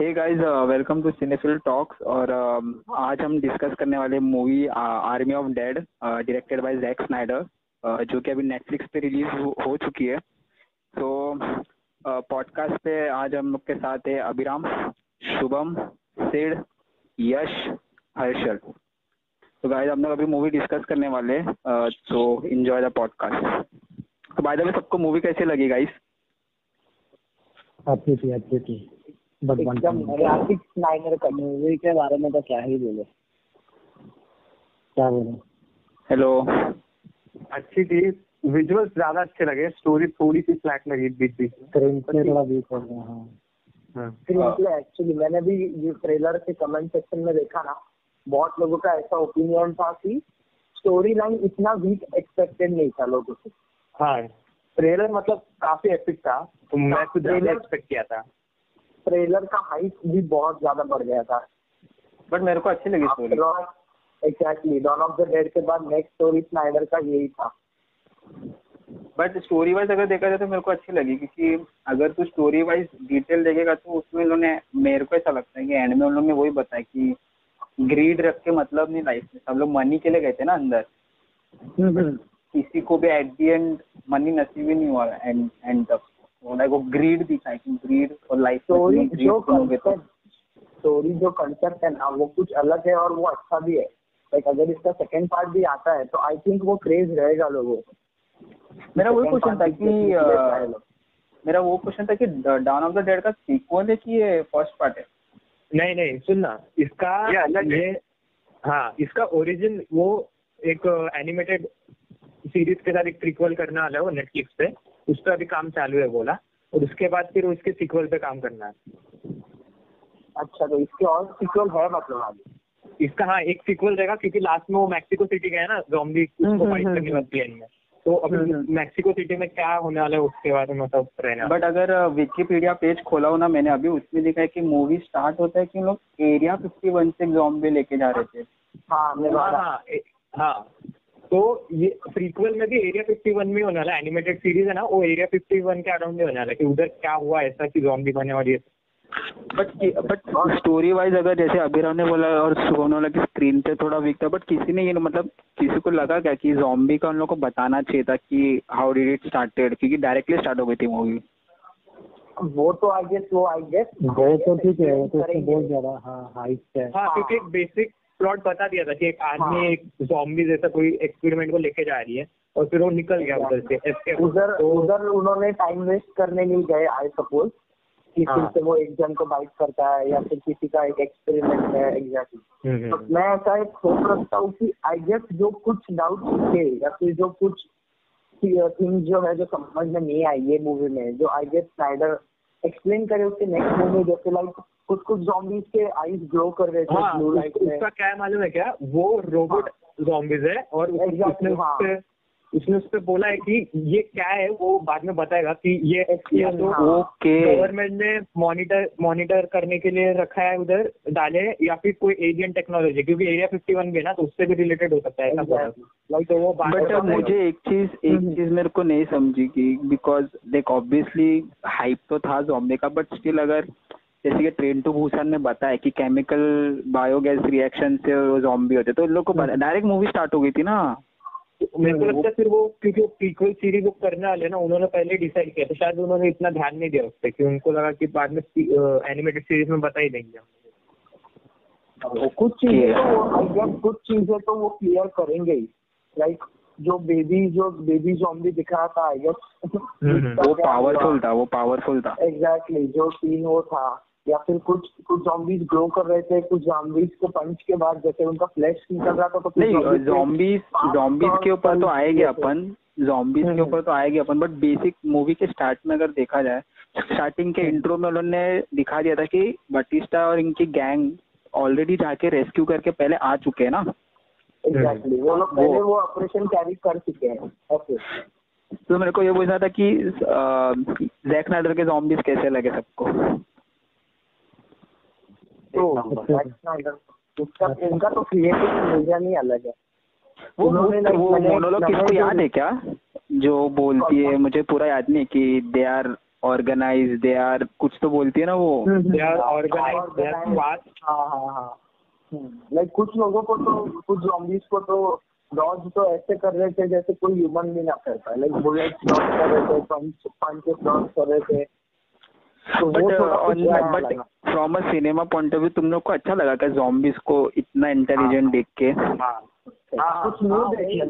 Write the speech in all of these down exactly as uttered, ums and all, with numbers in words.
Hey guys, welcome to सिनेफिल talks. और uh, आज हम डिस्कस करने वाले movie army of dead, directed by Jack Snyder, जो कि अभी नेटफ्लिक्स पे रिलीज हो, हो चुकी है। तो पॉडकास्ट uh, पे आज हम लोग के साथ है अभिराम, शुभम, सिड, यश, हर्षल। तो गाइस, हम लोग अभी मूवी डिस्कस करने वाले हैं, uh, तो एंजॉय द पॉडकास्ट। तो बाय द वे, सबको मूवी कैसे लगी गाइस? अच्छी थी, अच्छी थी। एकदम जैक स्नाइडर का मूवी के बारे में तो क्या ही बोले, क्या बोले। हेलो, अच्छी थी। विजुअल्स ज्यादा अच्छे लगे, स्टोरी थोड़ी सी फ्लैट लगी बीच बीच में। स्क्रीन प्ले थोड़ा वीक हो गया। हां, स्क्रीन प्ले एक्चुअली मैंने भी ये ट्रेलर के कमेंट सेक्शन में देखा ना, बहुत लोगों का ऐसा ओपिनियन था कि स्टोरी लाइन इतना वीक एक्सपेक्टेड नहीं था लोगों से। हां, ट्रेलर मतलब काफी एपिक था, तो मैं कुछ ज्यादा एक्सपेक्ट किया था। ट्रेलर का हाइप भी बहुत ज्यादा बढ़ गया था, बट मेरे को अच्छी लगी story. Exactly, dawn of the dead के बाद नेक्स्ट स्टोरी स्नाइडर का यही था। बट स्टोरी वाइज अगर देखा जाए तो मेरे को अच्छी लगी, क्योंकि अगर तू स्टोरी वाइज डिटेल देखेगा तो उसमें उन्होंने, मेरे को ऐसा लगता है कि एंड में उन लोगों ने वही बताया कि ग्रीड रख के मतलब नहीं, लाइफ में सब लोग मनी के लिए गए थे ना अंदर, किसी को भी एट दी एंड मनी नसीब ही नहीं हुआ। एंड एंड तक लाइक वो ग्रीड दिखाई कि ग्रीड और लाइफ स्टोरी जो कॉन्सेप्ट स्टोरी जो कॉन्सेप्ट है ना, वो कुछ अलग है और वो अच्छा भी है। लाइक अगर इसका सेकंड पार्ट भी आता है तो आई थिंक वो क्रेज रहेगा लोगों को। मेरा वो क्वेश्चन था कि मेरा वो क्वेश्चन था कि डॉन ऑफ द डेड का सीक्वल है कि ये फर्स्ट पार्ट है? नहीं नहीं, सुनना, इसका ये, हाँ, इसका ओरिजिन वो एक एनिमेटेड सीरीज के साथ एक प्रीक्वल करना वाला है वो नेटफ्लिक्स पे, उस पर अभी काम चालू है बोला, और उसके बाद फिर उसके सीक्वल पे काम करना है। अच्छा, तो इसके और सीक्वल है मतलब आगे इसका? हाँ, एक सीक्वल रहेगा, क्योंकि लास्ट में वो मैक्सिको सिटी गया ना, ज़ॉम्बी को फाइट करनी पड़ती है इनमें, तो अभी मैक्सिको सिटी में क्या होने वाला है उसके बारे में सब रहना। बट अगर विकीपीडिया पेज खोला हो ना मैंने अभी, उसमें देखा है कि मूवी स्टार्ट होता है कि लोग एरिया इक्यावन से ज़ॉम्बी लेके जा रहे थे। हाँ हाँ, तो ये प्रीक्वल में भी एरिया इक्यावन में होने वाला, एनिमेटेड सीरीज है ना वो, एरिया इक्यावन के अराउंड में होने वाला कि उधर क्या हुआ ऐसा कि ज़ॉम्बी बने। और ये बट बट स्टोरी वाइज अगर जैसे अभिराम ने बोला और सुगम ने बोला कि स्क्रीन पे थोड़ा वीक था, बट किसी ने ये मतलब किसी को लगा क्या कि ज़ॉम्बी का उन लोगों को बताना चाहिए था कि हाउ डिड इट स्टार्टेड, क्योंकि डायरेक्टली स्टार्ट हो गई थी मूवी। वो तो आई गेस वो आई गेस वो तो ठीक है, वो तो बहुत ज्यादा हाइप है। बेसिक प्लॉट बता दिया था कि एक आदमी, हाँ, एक ज़ॉम्बी जैसा कोई एक्सपेरिमेंट को लेके जा रही है और फिर वो निकल गया उधर से। उधर उधर उन्होंने टाइम वेस्ट करने नहीं गए आई सपोज, कि फिर से वो एक जन को बाइट करता है या फिर किसी का एक एक्सपेरिमेंट है। एग्जैक्टली, तो मैं ऐसा एक सोच रखता हूँ कि आई गेस जो कुछ डाउट थे या फिर जो कुछ थिंग जो है जो समझ में नहीं आई ये मूवी में, जो आई गेस स्नाइडर एक्सप्लेन करे उसके नेक्स्ट मूवी, जैसे लाइक कुछ कुछ ज़ॉम्बीज के आईज ग्लो कर रहे थे ब्लू लाइट में। उसका क्या मालूम है क्या, वो रोबोट ज़ॉम्बीज है और उसने उसपे उसने उसपे बोला है कि ये क्या है, वो बाद में बताएगा कि ये गवर्नमेंट ने मॉनिटर मॉनिटर करने के लिए रखा है उधर डाले, या फिर कोई एलियन टेक्नोलॉजी, क्योंकि एरिया इक्यावन भी है ना, तो उससे भी रिलेटेड हो सकता है लाइक। तो वो बट मुझे एक चीज एक चीज मेरे को नहीं समझी कि बिकॉज देख ऑब्वियसली हाइप तो था ज़ॉम्बी का, बट स्टिल अगर जैसे कि ट्रेन टू भूसान में बताया कि केमिकल बायोगैस रिएक्शन से वो ज़ॉम्बी होते, तो लोग को डायरेक्ट मूवी स्टार्ट हो गई थी ना। मेरे को लगता है फिर वो क्योंकि प्रीक्वल सीरीज वो करने वाले ना, उन्होंने पहले डिसाइड किया था, शायद उन्होंने इतना ध्यान नहीं दिया उस पर, कि उनको लगा कि बाद में एनिमेटेड सीरीज में बता ही देंगे। कुछ चीजें तो कुछ चीजें तो वो क्लियर करेंगे ही, लाइक जो बेबी जो बेबी ज़ॉम्बी दिखा था आई गेस वो पावरफुल था वो पावरफुल था एग्जैक्टली, जो सीन वो था, या फिर कुछ कुछ ज़ॉम्बीज ग्लो कर रहे थे, कुछ ज़ॉम्बीज को पंच के बाद जैसे उनका फ्लैश निकल रहा था। तो नहीं, ज़ॉम्बीज ज़ॉम्बीज के ऊपर तो आएंगे अपन ज़ॉम्बीज के ऊपर तो आएंगे अपन बट बेसिक मूवी के स्टार्ट में अगर देखा जाए, स्टार्टिंग के इंट्रो में उन्होंने दिखा दिया था कि बैटिस्टा और इनकी गैंग ऑलरेडी जाके रेस्क्यू करके पहले आ चुके हैं ना। एग्जैक्टली, वो लोग पहले वो ऑपरेशन कैरी कर चुके हैं। ओके, तो मेरे को ये पूछना था कि जैक स्नाइडर के ज़ॉम्बीज कैसे लगे सबको? इनका तो क्रिएटिव ही अलग है। वो मोनोलॉग किसको याद है क्या जो बोलती है? मुझे पूरा याद नहीं कि they are organise, they are कुछ तो बोलती है ना वो, they are organise, they are fast. हाँ हाँ हाँ लाइक कुछ लोगों को तो, कुछ ज़ॉम्बीज़ को तो डॉज तो ऐसे कर रहे थे जैसे कोई ह्यूमन भी ना करता. लाइक बुलेट डॉज कर रहे थे, पंचेस डॉज कर रहे थे. But from a cinema point of view तुम लोग को अच्छा लगा क्या ज़ॉम्बीज़ को इतना इंटेलिजेंट देख के? कुछ नहीं,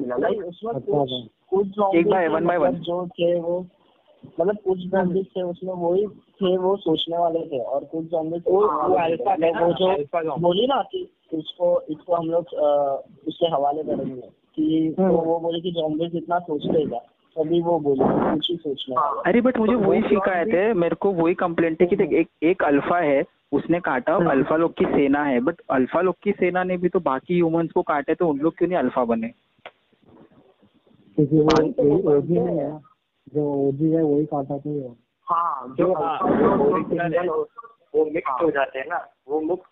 मतलब कुछ ज़ॉम्बीज़ थे उसमें वही थे वो सोचने वाले थे, और कुछ ज़ॉम्बीज़ वो अल्फा थे, वो जो बोली ना कि इसको इसको हम लोग उसके हवाले करेंगे कि वो बोले कि ज़ॉम्बीज़ इतना सोचतेगा तभी वो बोले कुछ ही सोचना. अरे बट मुझे वही शिकायत है, मेरे को वही कंप्लेंट है कि देख एक अल्फा है उसने काटा, अल्फा लोग की सेना है, बट अल्फा लोग की सेना ने भी तो बाकी ह्यूमंस को काटे, तो उन लोग क्यों नहीं अल्फा बने? जो ओजी है वही काटा था वो. हाँ जो वो मिक्स हो जाते हैं ना वो मिक्स.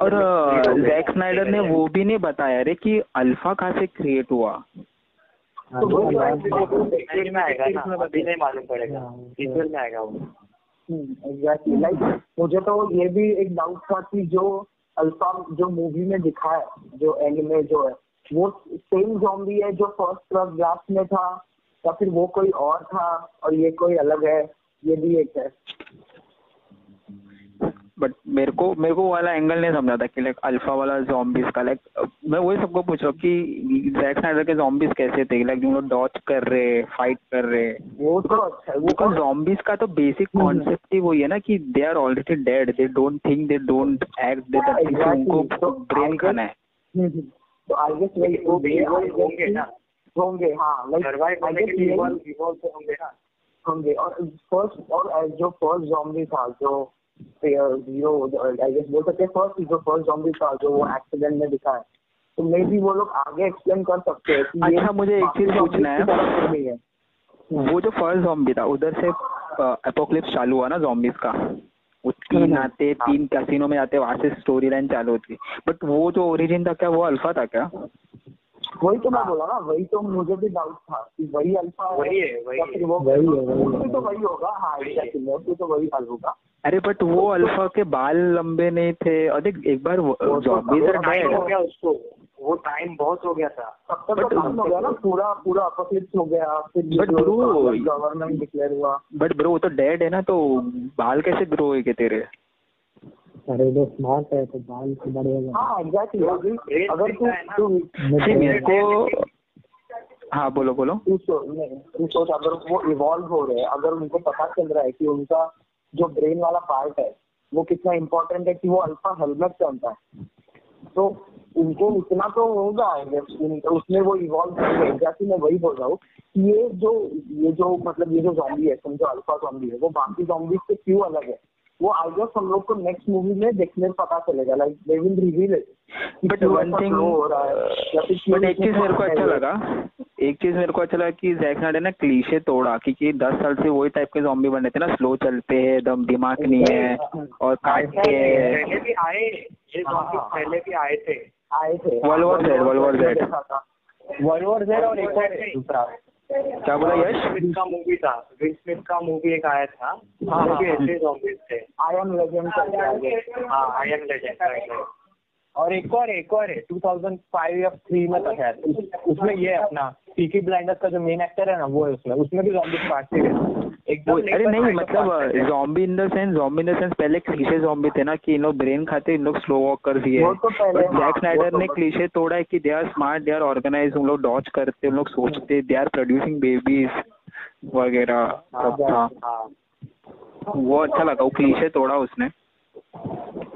और जैक स्नाइडर ने वो भी नहीं बताया रे कि अल्फा कहाँ से क्रिएट हुआ. तो वो सीक्वल में आएगा ना, अभी नहीं मालूम पड़ेगा, सीक्वल में आएगा वो. एग्जैक्टली. लाइक मुझे तो ये भी एक डाउट था कि जो अल्फा जो मूवी में दिखाया, जो एनिमे जो है, वो सेम ज़ॉम्बी है जो फर्स्ट पैराग्राफ में था, या फिर वो कोई और था और ये कोई अलग है, ये भी एक है. बट मेरे को मेरे को वाला एंगल नहीं समझा था कि लाइक अल्फा वाला ज़ॉम्बीज़ का. लाइक मैं वही सबको पूछ रहा हूँ कि जैक स्नाइडर के ज़ॉम्बीज़ कैसे थे, लाइक जो लोग डॉच कर रहे, फाइट कर रहे, वो तो अच्छा है. वो ज़ॉम्बीज़ का तो बेसिक कॉन्सेप्ट ही वही है ना कि they are already dead, they don't think, they don't act, उनको ब्रेन करना है होंगे. हाँ होंगे. और फर्स्ट और जो फर्स्ट ज़ॉम्बी था जो जीरो बोल सकते हैं, फर्स्ट जो फर्स्ट ज़ॉम्बी था जो वो एक्सीडेंट में दिखा है, तो मे भी वो लोग आगे एक्सप्लेन कर सकते हैं कि अच्छा, मुझे एक चीज पूछना है, वो जो फर्स्ट ज़ॉम्बी था उधर से एपोकलिप्स चालू हुआ ना ज़ॉम्बीज़ का, वो तीन आते, तीन कैसीनो में आते, वहाँ से स्टोरी लाइन चालू होती, बट वो जो ओरिजिन था क्या वो अल्फा था क्या? वही तो मैं बोला ना, वही तो मुझे भी डाउट था कि वही अल्फा वही है, वही वो वही है, तो वही होगा. हाँ एग्जैक्टली, तो वही हल होगा. अरे बट वो अल्फा के बाल लंबे नहीं थे, और देख एक बार ज़ॉम्बीज़ टाइम हो गया उसको, वो टाइम बहुत हो गया था, तब तक हो गया ना, पूरा पूरा अपॉकलिप्स हो गया, फिर गवर्नमेंट डिक्लेयर हुआ. बट ब्रो तो डेड है ना, तो बाल कैसे ग्रो होएंगे तेरे? अरे तो स्मार्ट है तो बाल से बढ़ेगा. हाँ एग्जैक्टली. अगर तू तू मेरे को हाँ बोलो बोलो तू सोच, अगर वो इवॉल्व हो रहे हैं, अगर उनको पता चल रहा है कि उनका जो ब्रेन वाला पार्ट है वो कितना इम्पोर्टेंट है कि वो अल्फा हेलमेट पहनता है, तो उनको इतना तो होगा उसमें वो इवॉल्व होगा. एग्जैक्टली मैं वही बोल रहा हूँ कि ये जो ये जो मतलब ये जो ज़ॉम्बी है, समझो अल्फा ज़ॉम्बी है, वो बाकी ज़ॉम्बी से क्यों अलग है, वो आई गेस हम लोग को नेक्स्ट मूवी में देखने में पता चलेगा. Like they will reveal it. But one thing हो रहा है, बट एक चीज मेरे को अच्छा लगा, एक चीज मेरे को अच्छा लगा कि जैक स्नाइडर ने क्लीशे तोड़ा, क्योंकि दस साल से वही टाइप के ज़ॉम्बी बने थे ना, स्लो चलते हैं, दम दिमाग नहीं है और काटते हैं. पहले भी आए ये ज़ॉम्बी, पहले भी आए थे आए थे world war Z world war Z world war Z और एक और दूसरा क्या बोला यश, विल स्मिथ का मूवी था, विल स्मिथ का मूवी एक आया था, वो भी ऐसे ज़ॉम्बीज़ थे. आई एम लेजेंड करके आया. हां आई एम लेजेंड. और एक और एक और है दो हज़ार पाँच या तीन में था शायद, उसमें ये अपना पीकी ब्लाइंडर्स का जो मेन एक्टर है ना वो है उसमें, उसमें भी ज़ॉम्बीज़ पार्ट थे एकदम. अरे नहीं मतलब zombie in the sense zombie in the sense पहले क्लीशे ज़ॉम्बी थे ना कि इन लोग ब्रेन खाते, इन लोग स्लो वॉक कर दिए, और जैक स्नाइडर ने क्लीशे तोड़ा है कि they are smart, they are organise, उन लोग डॉज करते, उन लोग सोचते, दे आर प्रोड्यूसिंग बेबीज वगैरह सब था, वो अच्छा लगा, वो क्लीशे तोड़ा उसने.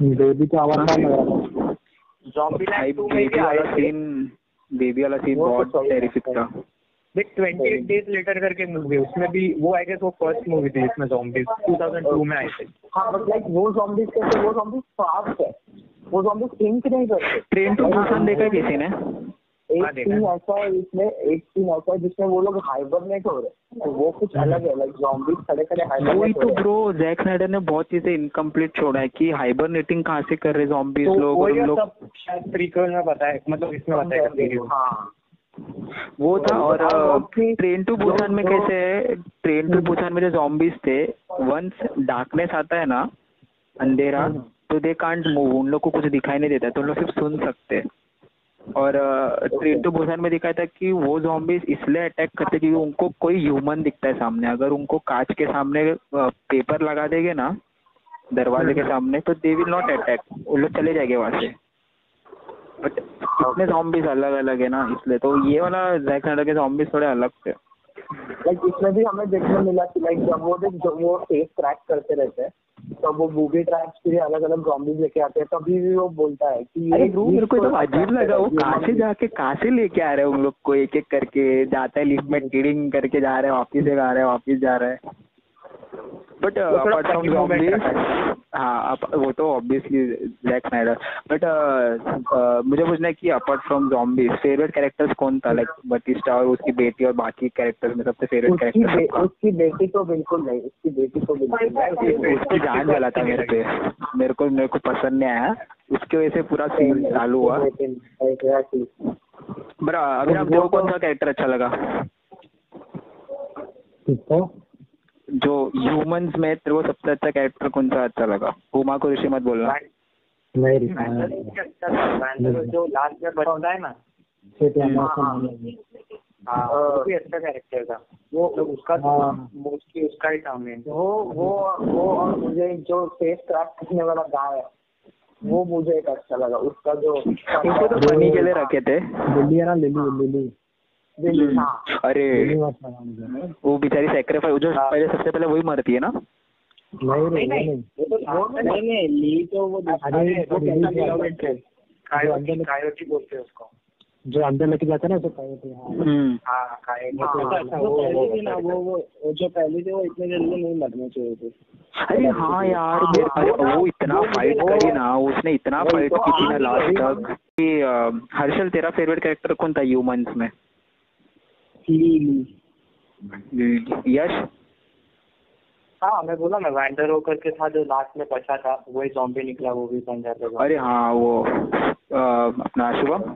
बेबी का आवाज नहीं आ रहा था ज़ॉम्बी लाइफ टू में भी आया सीन, बेबी वाला सीन बहुत टेरिफिक था. ट्वेंटी एट डेज लेटर करके मूवी, उसमें भी वो आई गेस वो फर्स्ट मूवी थी जिसमें ज़ॉम्बीज़ दो हज़ार दो में आए थे. हाँ बट लाइक वो ज़ॉम्बीज़ कैसे, वो ज़ॉम्बीज़ फास्ट है, वो ज़ॉम्बीज़ थिंक नहीं करते. ट्रेन टू बुसान देखा किसी ने? एक सीन ऐसा है इसमें, एक सीन ऐसा है जिसमें वो लोग हाइबरनेट हो रहे हैं, वो कुछ अलग है. लाइक ज़ॉम्बीज़ खड़े खड़े हाइबरनेट. वही तो ब्रो, जैक स्नाइडर ने बहुत चीजें इनकम्प्लीट छोड़ा है कि हाइबरनेटिंग कहाँ से कर रहे ज़ॉम्बीज़ लोग. और लोग शायद प्रीक्वल में बताया, मतलब इसमें बताया. हाँ वो था। और ट्रेन टू बुसान में कैसे है, ट्रेन टू बुसान में जो जॉम्बीज थे, वंस डार्कनेस आता है ना, अंधेरा, तो दे कांट मूव, उन लोग को कुछ दिखाई नहीं देता, तो उन लोग सिर्फ सुन सकते। और ट्रेन टू बुसान में दिखाया था कि वो जॉम्बीज इसलिए अटैक करते क्योंकि उनको कोई ह्यूमन दिखता है सामने। अगर उनको कांच के सामने पेपर लगा देंगे ना दरवाजे के सामने, तो दे विल नॉट अटैक, वो लोग चले जाएंगे वहां से। बट इतने जॉम्बीज अलग अलग है ना, इसलिए तो ये वाला जैक स्नाइडर के जॉम्बीज थोड़े अलग थे। लाइक इसमें भी हमें देखने मिला कि लाइक जब वो जब वो फेस क्रैक करते रहते हैं, तो वो बूबी ट्रैप्स के अलग अलग जॉम्बीज लेके आते हैं, तभी भी वो बोलता है कि ये मेरे को एकदम अजीब लगा, वो कहाँ से जाके कहाँ से लेके आ रहे हैं उन लोग को, एक एक करके जाता है लिफ्ट में, टीडिंग करके जा रहे हैं, वापिस से आ रहे हैं, वापिस जा रहे हैं। बट अपार्ट फ्रॉम जॉम्बीज, हाँ वो तो ऑब्वियसली जैक स्नाइडर। बट मुझे पूछना है कि apart from zombies favourite characters कौन था? लाइक बटिस्टा और उसकी बेटी और बाकी कैरेक्टर्स में सबसे फेवरेट कैरेक्टर? उसकी बेटी तो बिल्कुल नहीं, उसकी बेटी तो बिल्कुल नहीं, उसकी जान जला था मेरे पे, मेरे को मेरे को पसंद नहीं आया, उसकी वजह से पूरा सीन चालू हुआ। बट अभी आप देखो कौन सा कैरेक्टर अच्छा लगा जो ह्यूमंस में, वो सबसे अच्छा कैरेक्टर कौन सा अच्छा लगा? हुमा को ऋषि मत बोलना। जो लास्ट में बनता है ना, वो भी अच्छा कैरेक्टर था, वो उसका मोस्टली उसका ही काम है। वो वो वो और मुझे जो फेस क्रैप करने वाला गाय है, वो मुझे एक अच्छा लगा, उसका जो उसको तो फनी के लिए रखे थे, लिली है ना, लिली लिली अरे वो बेचारी सैक्रिफाइस, जो पहले सबसे पहले वही मरती है ना। नहीं नहीं नहीं नहीं ली तो वो कायोटी बोलते हैं उसको, जो अंदर लेके जाता है ना, जो पहले थे वो इतने जल्दी नहीं मरने चाहिए थे। अरे हाँ यार, वो इतना फाइट करी ना उसने, इतना फाइट की ना लास्ट तक। हर्षल तेरा फेवरेट कैरेक्टर कौन था ह्यूमंस में? यश, हाँ मैं बोला ना, वैंडर होकर के था जो लास्ट में बचा था, वही जॉम्बी निकला, वो भी बन जाता है। अरे हाँ वो अपना शुभम,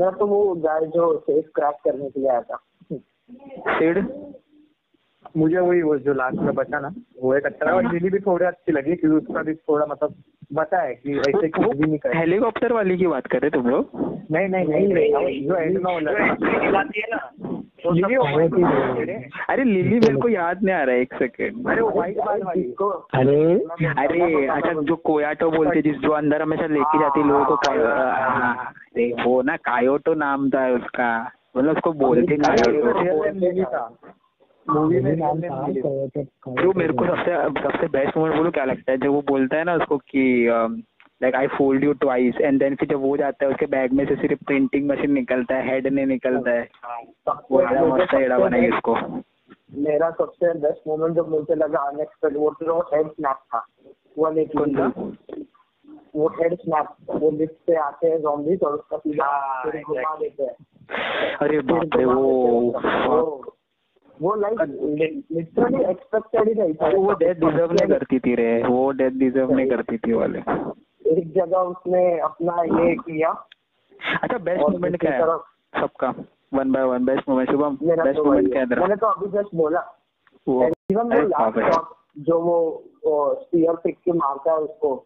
मैं तो वो गाय जो फेस क्रैक करने के लिए आया था। सीड मुझे वही वो जो लास्ट में बचा ना, वो एक अच्छा, और लिली भी थोड़ी अच्छी लगी क्योंकि उसका भी थोड़ा मतलब बता है कि ऐसे कुछ भी नहीं कर। हेलीकॉप्टर वाली की बात कर रहे तुम लोग? नहीं नहीं नहीं नहीं जो एंड में लाती है ना, अरे लिली मेरे को याद नहीं आ रहा है, एक सेकेंड। अरे वो व्हाइट बाल वाली को, अरे अरे अच्छा जो कोयाटो बोलते, जिस जो अंदर हमेशा लेके जाती लोगों को, वो ना कायोटो नाम था उसका, मतलब उसको बोलते कायोटो। मूवी में जो मेरे को सबसे सबसे बेस्ट मोमेंट बोलो क्या लगता है, जब वो बोलता है ना उसको कि like I fold you twice, and then फिर जब वो जाता है उसके बैग में से सिर्फ प्रिंटिंग मशीन निकलता है, हेड नहीं निकलता है, वो एड़ा मस्त एड़ा बनाई उसको। मेरा सबसे बेस्ट मोमेंट जो मुझे लगा अनएक्सपेक्टेड, वो तो हेड स्नैप था, वो लेकिन कौन था वो हेड स्नैप, वो लिफ्ट से आते हैं ज़ॉम्बीज़ और उसका पूरा घुमा देते हैं। अरे बाप रे, वो वो लाइक लिटरली एक्सपेक्टेड ही नहीं था, वो डेथ डिजर्व नहीं करती थी रे, वो डेथ डिजर्व नहीं करती थी वाले। एक जगह उसने अपना ये किया। अच्छा बेस्ट मोमेंट क्या है सबका, one by one best moment? Shubham best moment क्या है? मैंने तो अभी जस्ट बोला, जो वो स्टीयर पिक के मारता है उसको,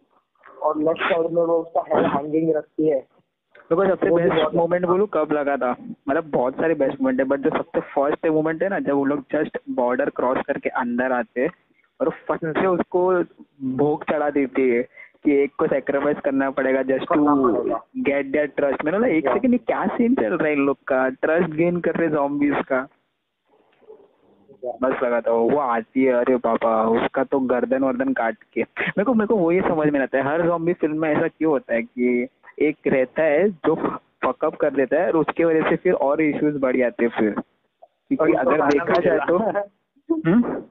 और लेफ्ट साइड में वो उसका हेड हैंगिंग रखती है। देखो सबसे बेस्ट मोमेंट बोलूं कब लगा था, मतलब बहुत सारे बेस्ट मोमेंट है, बट जो सबसे फर्स्ट मोमेंट है ना, जब वो लोग जस्ट बॉर्डर क्रॉस करके अंदर आते हैं और फट से उसको भोग चढ़ा देती है कि एक को सैक्रिफाइस करना पड़ेगा just to get that trust. मैंने ना एक सेकंड, क्या सीन चल रहा है इन लोग का, ट्रस्ट गेन कर रहे ज़ॉम्बीज का, बस लगा था। वो आती है, अरे पापा उसका तो गर्दन वर्दन काट के, मेरे को मेरे को वो ये समझ में आता है हर ज़ॉम्बी फिल्म में ऐसा क्यों होता है कि एक रहता है जो फकअप कर देता है और उसके वजह से फिर और इश्यूज बढ़ जाते हैं फिर, क्योंकि अगर देखा जाए तो हम्म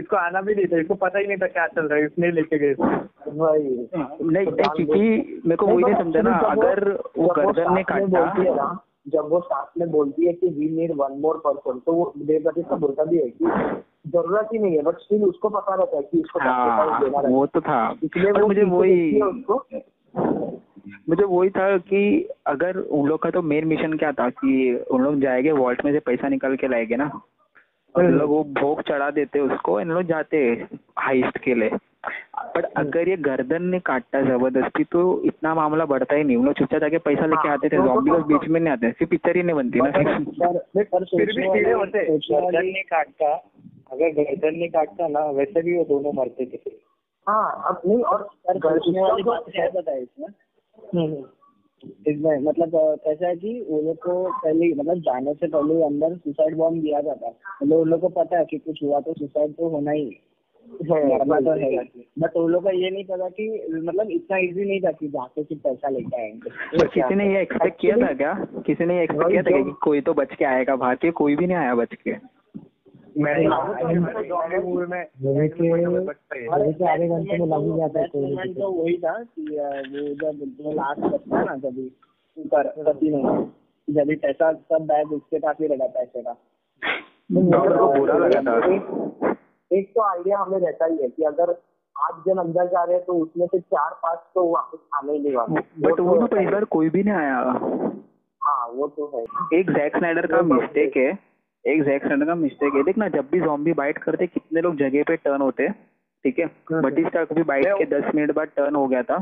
इसको आना भी नहीं था, इसको पता ही नहीं था क्या चल रहा है, इसने लेके गए भाई। नहीं क्योंकि मेरे को वही नहीं समझा ना, अगर वो गर्दन ने काटा, जब वो साथ में बोलती है कि we need one more person, तो वो देव बाटिस्टा बोलता भी है कि जरूरत ही नहीं है, बट स्टिल उसको पता रहता है कि इसको, वो तो था। इसलिए मुझे वही मुझे वही था कि अगर उन लोग का तो मेन मिशन क्या था कि उन लोग जाएंगे वॉल्ट में से पैसा निकाल के लाएंगे ना, उन लोग वो भोग चढ़ा देते उसको, इन लोग जाते हाइस्ट के लिए। बट अगर ये गर्दन ने काटता जबरदस्ती तो इतना मामला बढ़ता ही नहीं, उन लोग चुपचाप जाके पैसा लेके आते थे। ज़ॉम्बी लोग बीच में नहीं आते, सिर्फ पिक्चर ही नहीं बनती ना। अगर गर्दन नहीं काटता ना वैसे भी वो दोनों मरते थे। हाँ अब नहीं, और इसमें मतलब कैसा है कि उन लोग को पहले मतलब जाने से पहले अंदर सुसाइड बॉम्ब दिया जाता है, मतलब उन लोग को पता है कि कुछ हुआ तो सुसाइड तो होना ही है। बट उन लोग का ये नहीं पता कि मतलब इतना इजी नहीं था कि जाके सिर्फ पैसा लेके आएंगे। किसी ने ये एक्सपेक्ट किया था क्या? किसी ने ये एक्सपेक्ट किया था कि कोई तो बच के आएगा? भारतीय कोई भी नहीं आया बच के। मैंने तो वही था कि वो जब लास्ट करता है ना जब ऊपर जब पैसा सब बैग उसके पास ही रहता पैसे का, एक तो आइडिया हमें रहता ही है कि अगर आठ जन अंदर जा रहे हैं तो उसमें से चार पाँच तो वापस आने ही नहीं वाले। बट वो तो पहली बार कोई भी नहीं आया। हाँ वो तो है, एक जैक स्नाइडर का मिस्टेक है, एक जैक स्नाइडर का मिस्टेक है। देखना जब भी ज़ॉम्बी बाइट करते कितने लोग जगह पे टर्न होते, ठीक है? बैटिस्टा भी बाइट के दस मिनट बाद टर्न हो गया था।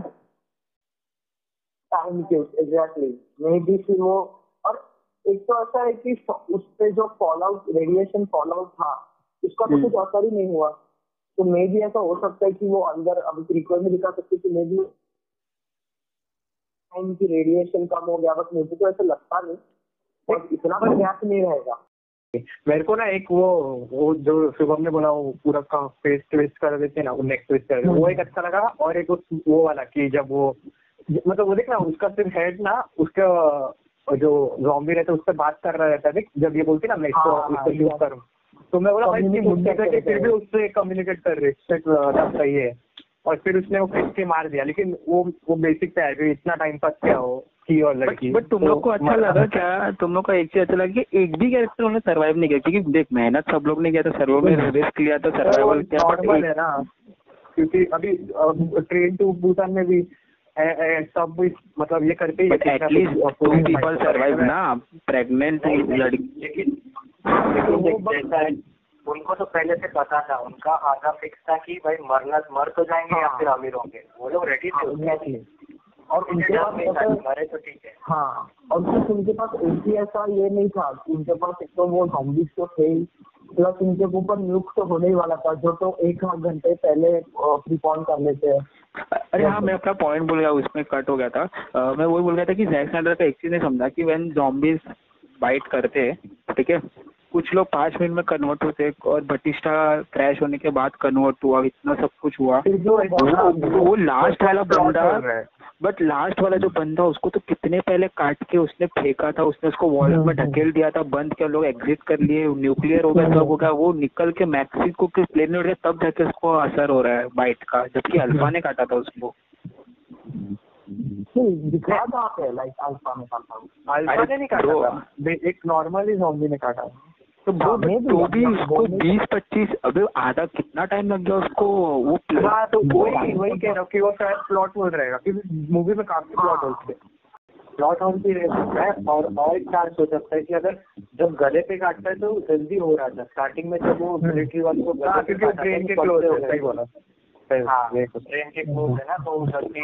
टाइम के एग्जैक्टली नहीं भी फिर वो, और एक तो ऐसा है कि उस पे जो fall out radiation fall out था उसका तो कुछ असर ही नहीं हुआ, तो मे भी ऐसा हो सकता है कि वो अंदर अब रिकॉर्ड में दिखा सकते कि मे भी टाइम की रेडिएशन कम हो गया, बट मुझे तो ऐसा लगता नहीं और इतना पर गैप नहीं रहेगा। मेरे को ना एक वो वो जो शुभम ने बोला वो पूरा का फेस ट्विस्ट कर देते ना, वो नेक ट्विस्ट कर देते, वो एक अच्छा लगा। और एक वो वाला कि जब वो मतलब वो देखना उसका सिर्फ हेड ना उसका जो ज़ॉम्बी रहता है उससे बात कर रहा रहता है जब ये बोलती ना मैं इसको यूज करूँ, तो मैं बोला भाई इसकी मुद्दे करके फिर भी उससे कम्युनिकेट कर रहे सही है। और फिर उसने वो फेस के मार दिया, लेकिन वो वो बेसिक पे है इतना टाइम पास क्या हो। बट तुम लोग को अच्छा लगा क्या? तुम लोग का एक चीज अच्छा लगा कि एक भी कैरेक्टर उन्हें सर्वाइव नहीं किया, क्योंकि देख मेहनत सब लोग ने किया था, सर्वाइव ने रिस्क लिया था, सर्वाइवल किया। क्योंकि अभी ट्रेन टू बुसान में भी सब मतलब ये करते ही, एटलीस्ट टू पीपल सर्वाइव ना। प्रेगनेंट लड़की उनको तो पहले से पता था, उनका आधा फिक्स था कि भाई मरना मर तो जाएंगे या फिर अमीर होंगे, वो लोग रेडी थे। और उनके पास ठीक है हाँ, और कुछ उनके पास एक ही ऐसा ये नहीं था, उनके पास एक तो वो ज़ॉम्बीज़ तो थे प्लस उनके ऊपर न्यूक तो होने ही वाला था जो तो एक आध घंटे पहले प्रीपॉन कर लेते हैं। अरे हाँ मैं अपना पॉइंट बोल गया, उसमें कट हो गया था। आ, मैं वही बोल गया था कि जैक स्नाइडर का एक चीज नहीं समझा कि व्हेन ज़ॉम्बीज़ बाइट करते हैं, ठीक है, कुछ लोग पाँच मिनट में कन्वर्ट होते और बटिस्टा क्रैश होने के बाद कन्वर्ट हुआ, इतना सब कुछ हुआ। वो लास्ट वाला बंदा, बट लास्ट वाला जो बंदा उसको तो कितने पहले काट के उसने फेंका था, उसने उसको वॉल में ढकेल दिया था, बंद किया, लोग एग्जिट कर लिए, न्यूक्लियर हो गया, सब हो गया, वो निकल के मैक्सिको के प्लेन में उड़ गया, तब जाके उसको असर हो रहा है बाइट का, जबकि अल्फा ने काटा था उसको। दिखा था लाइक अल्फा ने काटा था, नहीं काटा, एक नॉर्मली ज़ॉम्बी ने काटा। तो वो भी उसको बीस पच्चीस अभी आधा कितना टाइम लग गया उसको वो प्लॉट, तो वही वही कह रहा हूँ कि वो शायद प्लॉट होल रहेगा क्योंकि मूवी में काफी प्लॉट होल थे, प्लॉट होल भी रह सकता है। और और एक चांस हो सकता है कि अगर जब गले पे काटता है तो जल्दी हो रहा था स्टार्टिंग में, जब वो मिलिट्री वाले को ट्रेन के क्लोज होता ही बोला ट्रेन के क्लोज है ना तो जल्दी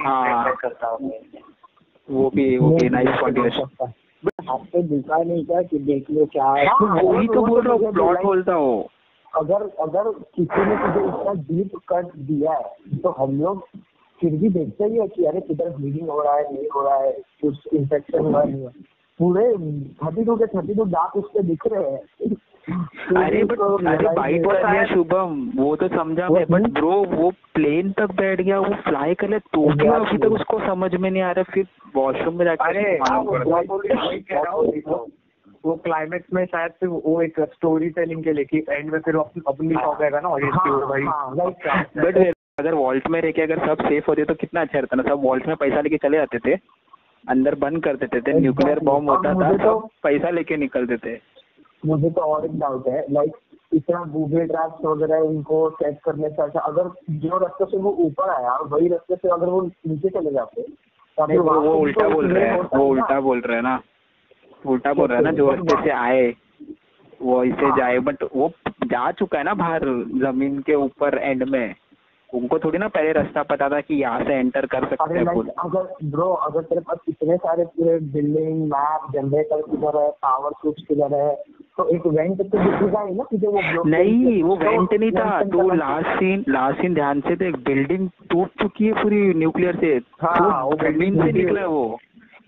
करता है वो भी वो भी नाइस कॉन्टिन्यूशन। आपको दिखा नहीं था कि देख लो क्या है, वही तो बोल रहा हूँ प्लॉट होल था वो। अगर अगर किसी ने किसी इतना डीप कट दिया है तो हम लोग फिर भी देखते ही है कि अरे किधर ब्लीडिंग हो रहा है, नहीं हो रहा है, कुछ इन्फेक्शन हो रहा है, नहीं हो रहा, पूरे थर्टी टू के थर्टी टू दांत उसके दिख रहे हैं। अरे बट अरे बाइट कर लिया शुभम, वो तो समझा मैं, बट ब्रो वो प्लेन तक बैठ गया, वो फ्लाई कर ले तो भी अभी तक उसको समझ में नहीं आ रहा, फिर वॉशरूम में जाकर वो क्लाइमेक्स में शायद फिर वो एक स्टोरी टेलिंग के लिए कि एंड में फिर अपनी शॉप रहेगा ना ऑडियंस की। बट अगर वॉल्ट में रह के अगर सब सेफ होते तो कितना अच्छा रहता ना, सब वॉल्ट में पैसा लेके चले जाते थे, अंदर बंद कर देते थे, न्यूक्लियर बॉम्ब होता था तो पैसा लेके निकल देते। मुझे तो और एक डाउट है लाइक इतना गूगल ड्राफ्ट वगैरह इनको चेक करने से अच्छा अगर जो रास्ते से वो ऊपर आया वही रास्ते से अगर वो नीचे चले जाते अभी वो, वो उल्टा बोल रहे हैं वो उल्टा बोल रहे हैं ना उल्टा बोल रहे हैं ना जो रस्ते से आए वो इसे जाए, बट वो जा चुका है ना बाहर जमीन के ऊपर एंड में, उनको थोड़ी ना पहले रास्ता पता था कि यहाँ से एंटर कर सकते हैं। अगर ब्रो अगर तेरे पास इतने सारे पूरे बिल्डिंग मैप जनरेटर किधर है पावर स्विच किधर है तो एक वेंट तो दिखेगा ही ना तुझे वो। नहीं वो वेंट नहीं था, तो लास्ट सीन लास्ट सीन ध्यान से तो एक बिल्डिंग टूट चुकी है पूरी न्यूक्लियर से, बिल्डिंग से निकला है वो,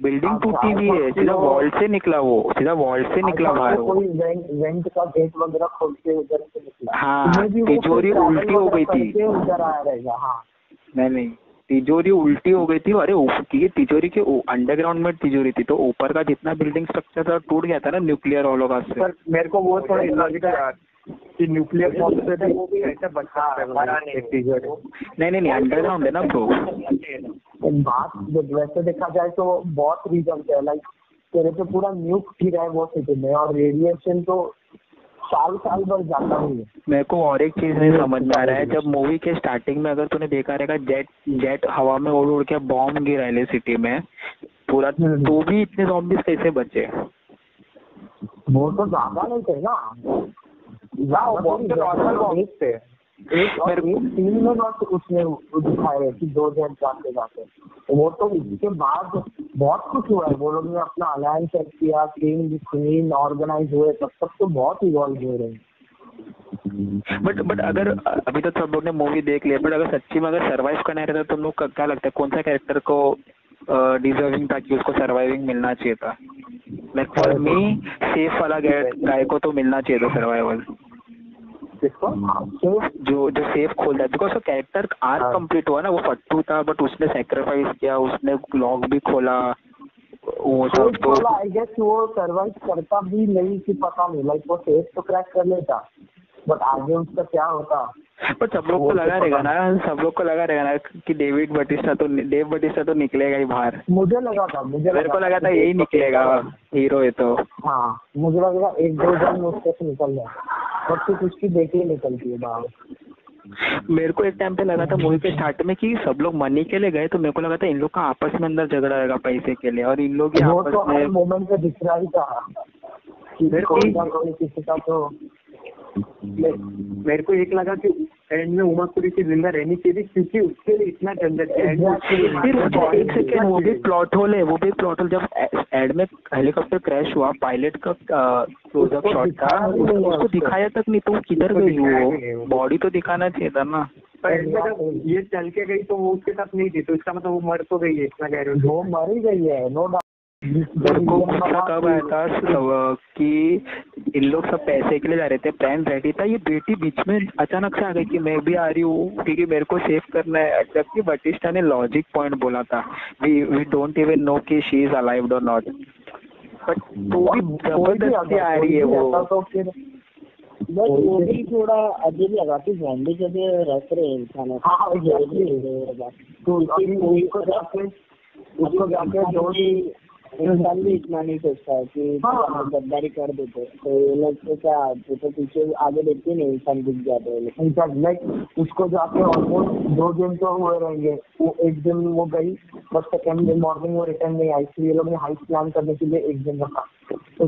बिल्डिंग टूटी हुई है, सीधा वॉल से निकला वो सीधा वॉल से निकला बाहर निकला। हाँ तिजोरी उल्टी हो गई थी। नहीं नहीं तिजोरी उल्टी हो गई थी, अरे ये तिजोरी के अंडरग्राउंड में तिजोरी थी, तो ऊपर का जितना बिल्डिंग स्ट्रक्चर था टूट गया था ना न्यूक्लियर वालों का। सर मेरे को वो थोड़ा इलॉजिकल कि न्यूक्लियर नहीं नहीं अंडरग्राउंड है ना ब्रो। बात जब वैसे देखा जाए तो बहुत रीजन है, लाइक तेरे पे पूरा न्यूक गिरा है वो सिटी में और रेडिएशन तो साल साल भर जाता है। मेरे को और एक चीज नहीं समझ में आ रहा है, जब मूवी के स्टार्टिंग में अगर तूने देखा रहेगा जेट जेट हवा में उड़ उड़ के बॉम्ब गिरा ले सिटी में पूरा, तो भी इतने ज़ॉम्बीज कैसे बचे? वो तो ज्यादा नहीं थे ना, बट बट अगर अभी तो सब लोग ने मूवी देख लिया, बट अगर सच्ची में अगर सर्वाइव करना रहता तो तुम लोग क्या लगता है कौन सा कैरेक्टर को डिजर्विंग था कि उसको सर्वाइविंग मिलना चाहिए था? लाइक फॉर मी सेफ वाला गाय को तो मिलना चाहिए था सर्वाइवल, जो जो सेफ खोल जाए, बिकॉज कैरेक्टर आज कंप्लीट हुआ ना, वो फट्टू था बट उसने सेक्रीफाइस किया, उसने लॉक भी खोला वो सब, तो आई गेस वो सर्वाइव करता भी नहीं कि पता नहीं, लाइक वो सेफ तो क्रैक कर लेता बट आगे उसका क्या होता। बट सब लोग को लगा रहेगा ना सब लोग को लगा रहेगा ना कि डेविड बटिस्टा तो डेव बटिस्टा तो निकलेगा ही बाहर। मुझे लगा था मुझे मेरे को लगा था यही निकलेगा हीरो है तो। हाँ मुझे लगा एक दो जन उससे से निकल जाए बट कुछ उसकी बेटी निकलती है बाहर। मेरे को एक टाइम पे लगा था मूवी के स्टार्ट में कि सब लोग मनी के लिए गए, तो मेरे को लगा था इन लोग का आपस में अंदर झगड़ा रहेगा पैसे के लिए, और इन लोग ही आपस में मोमेंट पे दिख रहा ही था। मेरे को एक लगा कि एंड में उमापुरी की जिंदा रहनी चाहिए क्योंकि उसके लिए इतना झंझट है। वो भी प्लॉट होल है वो भी प्लॉट होल जब एड में हेलीकॉप्टर क्रैश हुआ पायलट का क्लोजअप शॉट था उसको दिखाया तक नहीं, तो किधर गई वो बॉडी तो दिखाना चाहिए था ना। ये चल के गई तो वो उसके साथ नहीं थी, तो इसका मतलब वो मर तो गई है, इतना कह रहे हो वो मर ही गई है। नो डाउट मेरे को गुस्सा कब आया था कि इन लोग सब पैसे के लिए जा रहे थे, प्लान रेडी था, ये बेटी बीच में अचानक से आ गई कि मैं भी आ रही हूँ क्योंकि मेरे को सेव करना है, जबकि बटिस्टा ने लॉजिक पॉइंट बोला था we we don't even know कि शी इज अलाइव्ड और नॉट, बट तो भी जबरदस्ती आ रही है वो। बट वो भी थोड़ा अजीब लगा कि ज़ॉम्बी जैसे रख रहे इंसान उसको जाकर जोड़ी इंसान भी इतना नहीं सोचता है कि गद्दारी कर देते तो ये लोग तो क्या तो पीछे आगे देखते नहीं इंसान दिख जाते हैं। इंसान लाइक उसको जाके ऑलमोस्ट दो दिन तो हुए रहेंगे, वो एक दिन वो गई बस सेकेंड दिन मॉर्निंग वो रिटर्न नहीं आई, इसलिए लोग ने हाइट प्लान करने के लिए एक दिन रखा तो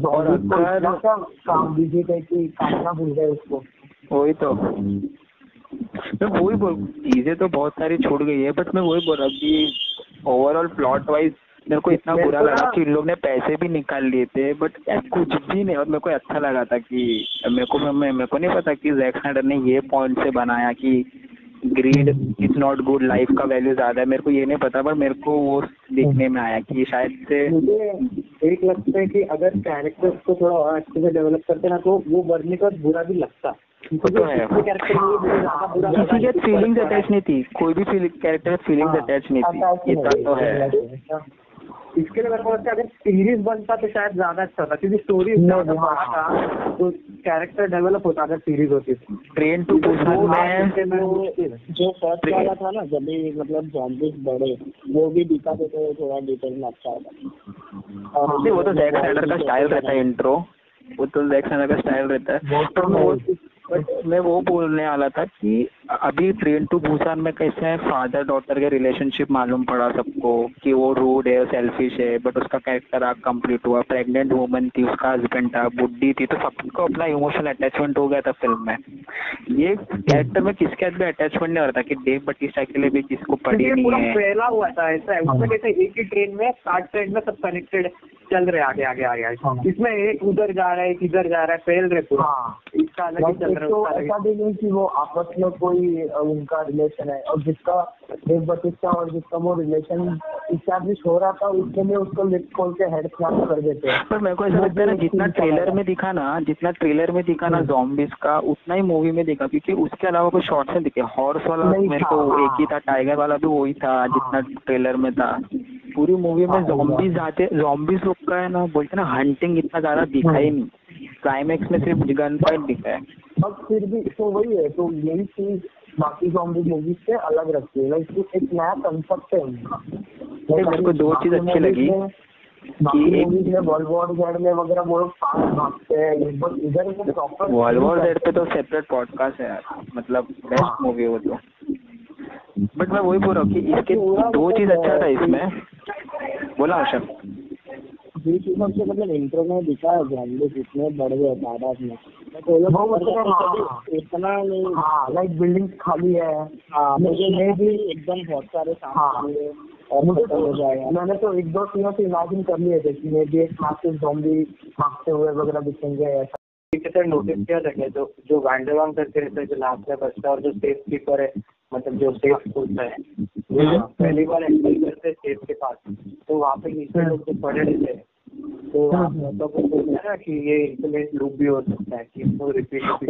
काम बिजी थे कि काटना भूल गए उसको। वही तो मैं वही बोल चीजें तो बहुत सारी छूट गई है, बट मैं वही बोल रहा हूँ कि ओवरऑल प्लॉट वाइज मेरे को इतना बुरा लगा कि इन लोग ने पैसे भी निकाल लिए थे बट कुछ भी नहीं। और मेरे को अच्छा लगा था कि मेरे को मैं मेरे को नहीं पता कि जैक स्नाइडर ने ये पॉइंट से बनाया कि greed is not good, life का वैल्यू ज्यादा है, मेरे को ये नहीं पता पर मेरे को वो देखने में आया कि शायद से मुझे एक लगता है कि अगर कैरेक्टर्स को थोड़ा और अच्छे से डेवलप करते ना तो वो बढ़ने का बुरा भी लगता। किसी के फीलिंग्स अटैच नहीं थी, कोई भी कैरेक्टर फीलिंग्स अटैच नहीं थी, ये तो है। इसके लिए मेरे को लगता है अगर सीरीज बनता तो शायद ज्यादा अच्छा होता क्योंकि स्टोरी था तो कैरेक्टर डेवलप होता अगर सीरीज होती। ट्रेन टू बुसान में जो फर्स्ट वाला था ना जब भी मतलब ज़ॉम्बीज बड़े वो भी दिखा देते हैं थोड़ा डिटेल में अच्छा होता। और वो तो जैक स्नाइडर का स्टाइल रहता है इंट्रो, वो तो जैक स्नाइडर का स्टाइल रहता है। बट मैं वो बोलने वाला था कि अभी ट्रेन टू बुसान में कैसे फादर डॉटर के रिलेशनशिप मालूम पड़ा सबको कि वो रूड है, सेल्फिश है, बट उसका कैरेक्टर आर्क कंप्लीट हुआ। प्रेग्नेंट वुमन थी, उसका हस्बैंड था, बुड्ढी थी, तो सबको अपना इमोशनल अटैचमेंट हो गया था फिल्म में। ये कैरेक्टर में किसके आदमी अटैचमेंट नहीं हो रहा था कि डेव बटिस्टा के लिए भी किसको पड़ी नहीं है, फैला हुआ था ऐसा है। उसमें कैसे एक ही ट्रेन में साठ ट्रेन में सब कनेक्टेड चल रहे आगे आगे आगे आगे, इसमें एक उधर जा रहा है एक इधर जा रहा है, फैल रहे पूरा। इसका अलग ही चल रहा है, तो ऐसा भी नहीं कि वो आपस में कोई उनका रिलेशन है। और जिसका देव बटिस्टा और जिसका वो रिलेशन इस्टैब्लिश हो रहा था उसके लिए उसको लिफ्ट खोल के हेड स्लैप कर देते हैं। पर मेरे को ऐसा लगता है ना जितना ट्रेलर में दिखा ना जितना ट्रेलर में दिखा ना जॉम्बिस का, उतना ही मूवी में दिखा, क्योंकि उसके अलावा कोई शॉर्ट्स नहीं दिखे। हॉर्स वाला मेरे को एक ही था, टाइगर वाला भी वही था जितना ट्रेलर में था। पूरी मूवी में जॉम्बीज आते जॉम्बीज लोग का है ना बोलते ना हंटिंग इतना ज्यादा दिखा ही नहीं, क्लाइमेक्स में सिर्फ गन पॉइंट दिखा है। अब फिर भी तो वही है, तो यही चीज बाकी जॉम्बी मूवीज से अलग रखती है। एक नया कंसेप्ट है उनका। मेरे को दो चीज अच्छी लगी वॉलवॉर जेड पे तो सेपरेट पॉडकास्ट है यार, मतलब बेस्ट मूवी वो तो। बट मैं वही बोल रहा हूँ कि इसके दो चीज अच्छा था इसमें बोला आशा मतलब इंट्रो में दिखा जितने बढ़ गए तादाद में इतना नहीं, बिल्डिंग खाली है एकदम बहुत सारे सामने। और मुझे मैंने तो एक दो तीनों से इमेजिन कर लिए थे कि मे भी एक मास्टर ज़ॉम्बी भागते हुए वगैरह दिखेंगे ऐसा। सर नोटिस किया था जो जो वांडरवांग करके रहता है जो लास्ट में बचता है और जो सेफ कीपर है मतलब जो सेफ खोलता है वो पहली बार एंट्री करते हैं सेफ के पास, तो वहाँ पे नीचे लोग जो पड़े रहते हैं तो मतलब ना कि ये इसमें लूप भी हो सकता है कि इसको रिपीट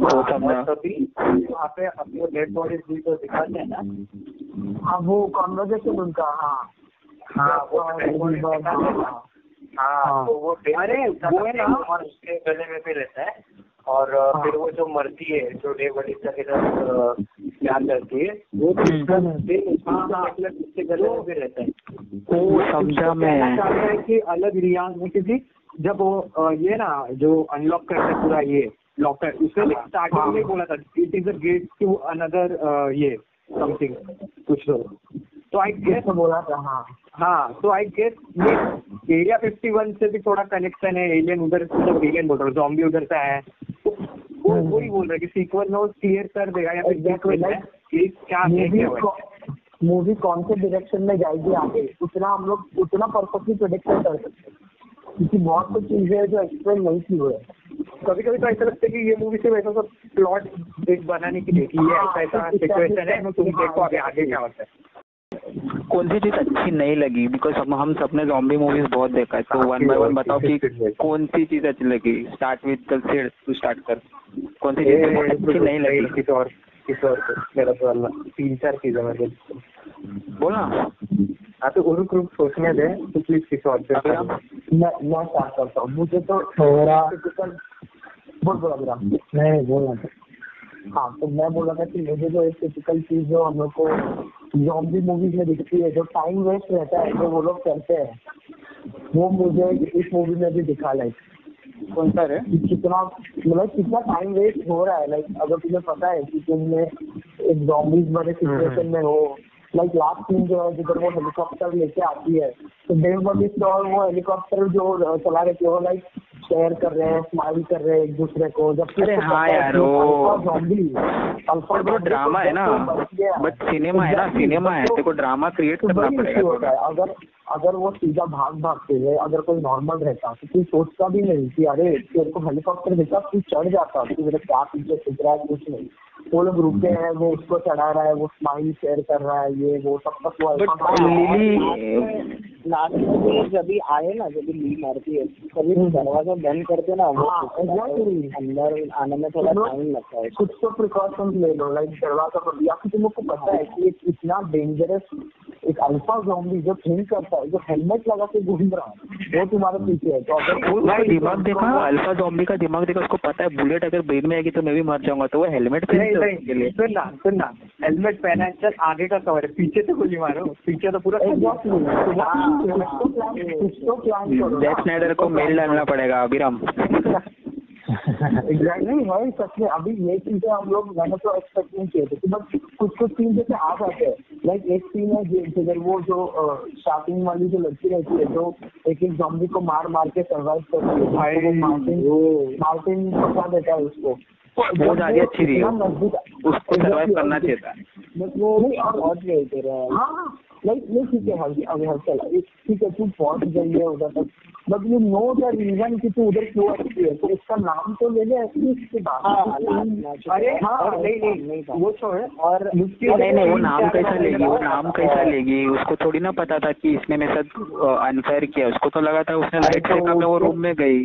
वहाँ पे अपने डेड बॉडीज भी तो दिखाते हैं ना। हाँ वो कॉन्वर्जेशन उनका हाँ हाँ वो हाँ तो वो अरे वो है ना और उसके गले में भी रहता है। और फिर वो जो मरती है जो डेव बटिस्टा के साथ प्यार करती है वो मतलब उसके गले में भी रहता है। वो समझा मैं चाहता है कि अलग रियाज में क्योंकि जब वो ये ना जो अनलॉक करता है पूरा ये लॉकर उसने स्टार्टिंग में बोला था it is a gate to another ये समथिंग कुछ तो आई गेस बोला था हाँ हाँ तो आई गेस ये एरिया इक्यावन से भी थोड़ा कनेक्शन है। एलियन उधर मतलब एलियन बोल रहा हूँ जॉम्बी उधर से आया है वो वही बोल रहा है कि सीक्वल में वो क्लियर कर देगा या फिर क्या मूवी कौन से डायरेक्शन में जाएगी आगे उतना हम लोग उतना परफेक्टली प्रेडिक्ट कर सकते हैं क्योंकि बहुत कुछ चीजें हैं जो एक्सप्लेन नहीं की हुई है। कभी कभी तो ऐसा लगता है कि ये मूवी से वैसा सब प्लॉट एक बनाने की देखी है ऐसा ऐसा सिचुएशन है तुम देखो आगे आगे क्या होता है। कौन सी चीज अच्छी नहीं लगी बिकॉज हम हम सबने जॉम्बी मूवीज बहुत देखा है, तो वन बाय वन बताओ कि कौन सी चीज अच्छी लगी। स्टार्ट विद कल से तू स्टार्ट कर कौन सी चीज अच्छी नहीं लगी। किसी और किसी और मेरा सवाल तीन चार चीजें मैं बोला हाँ तो रुक रुक सोचने दे तो प्लीज किसी और मैं स्टार्ट करता हूँ। मुझे तो थोड़ा बहुत बोला बुरा नहीं बोला था हाँ तो मैं बोला था कि मुझे जो एक टिपिकल चीज जो हम लोग को जॉम्बी मूवीज में दिखती है जो टाइम वेस्ट रहता है जो वो लोग करते हैं वो मुझे इस मूवी में भी दिखा लाइक कौन सा है कितना मतलब कितना टाइम वेस्ट हो रहा है। लाइक अगर तुम्हें पता है कि तुमने एक जॉम्बीज वाले सिचुएशन में हो लाइक लास्ट सीन जो है जिधर वो हेलीकॉप्टर लेके आती है तो डेव बटिस्टा और वो हेलीकॉप्टर जो चला रहे थे वो लाइक शेयर कर रहे हैं स्माइल कर रहे हैं एक दूसरे को जब जॉम्बी ड्रामा है ना बट सिनेमा है ना सिनेमा है देखो ड्रामा क्रिएट करना पड़ेगा। अगर अगर वो सीधा भाग भागते हुए अगर कोई नॉर्मल रहता तो कोई सोचता भी नहीं कि अरे तेरे को हेलीकॉप्टर देखा तू चढ़ जाता कि मेरे क्या पीछे खिंच रहा है कुछ नहीं। वो लोग रुके हैं वो उसको चढ़ा रहा है वो स्माइल शेयर कर रहा है ये वो सब तक वो लास्ट में जब भी आए ना जब भी ली मारती है कभी दरवाजा बंद करके ना वो अंदर आने में थोड़ा टाइम लगता है। कुछ तो प्रिकॉशंस ले लो लाइक दरवाजा पर भी आपको तुम लोग को पता है कि इतना डेंजरस एक अल्फा ज़ॉम्बी जो थिंक करता है जो हेलमेट लगा के घूम रहा है वो तुम्हारे पीछे है तो अगर दिमाग देखा अल्फा ज़ॉम्बी का दिमाग देखा उसको पता है बुलेट अगर ब्रेन में आएगी तो मैं भी मर जाऊंगा तो वो हेलमेट पहन सुनना सुनना हेलमेट पहना चल आगे का कवर है पीछे से गोली मारो पीछे तो पूरा जैक स्नाइडर को मेल डालना पड़ेगा अभिराम एग्जैक्टली भाई सच में अभी ये चीजें हम लोग मैंने तो एक्सपेक्ट नहीं किए थे, बट कुछ कुछ सीन जैसे आ जाते हैं। लाइक एक सीन है जिधर वो जो स्टार्टिंग वाली जो लड़की रहती है जो एक एक जॉम्बी को मार मार के सर्वाइव करती है, माउंटेन माउंटेन पकड़ा देता है उसको, बहुत आगे अच्छी रही है, उसको सर्वाइव करना चाहिए था बट वो बहुत नहीं दे रहा है। हाँ लाइक ये ठीक है भाई, अभी हर चला ठीक है तू पहुंच गई है उधर तक, but you know the reason कि तू उधर क्यों अच्छी है, तो इसका नाम तो ले ले एटलीस्ट। अरे हाँ नहीं नहीं वो तो है, और नहीं नहीं वो नाम कैसा लेगी, वो नाम कैसा लेगी, उसको थोड़ी ना पता था कि इसने मेरे साथ अनफेयर किया, उसको तो लगा था उसने लाइट से कम में वो रूम में गई,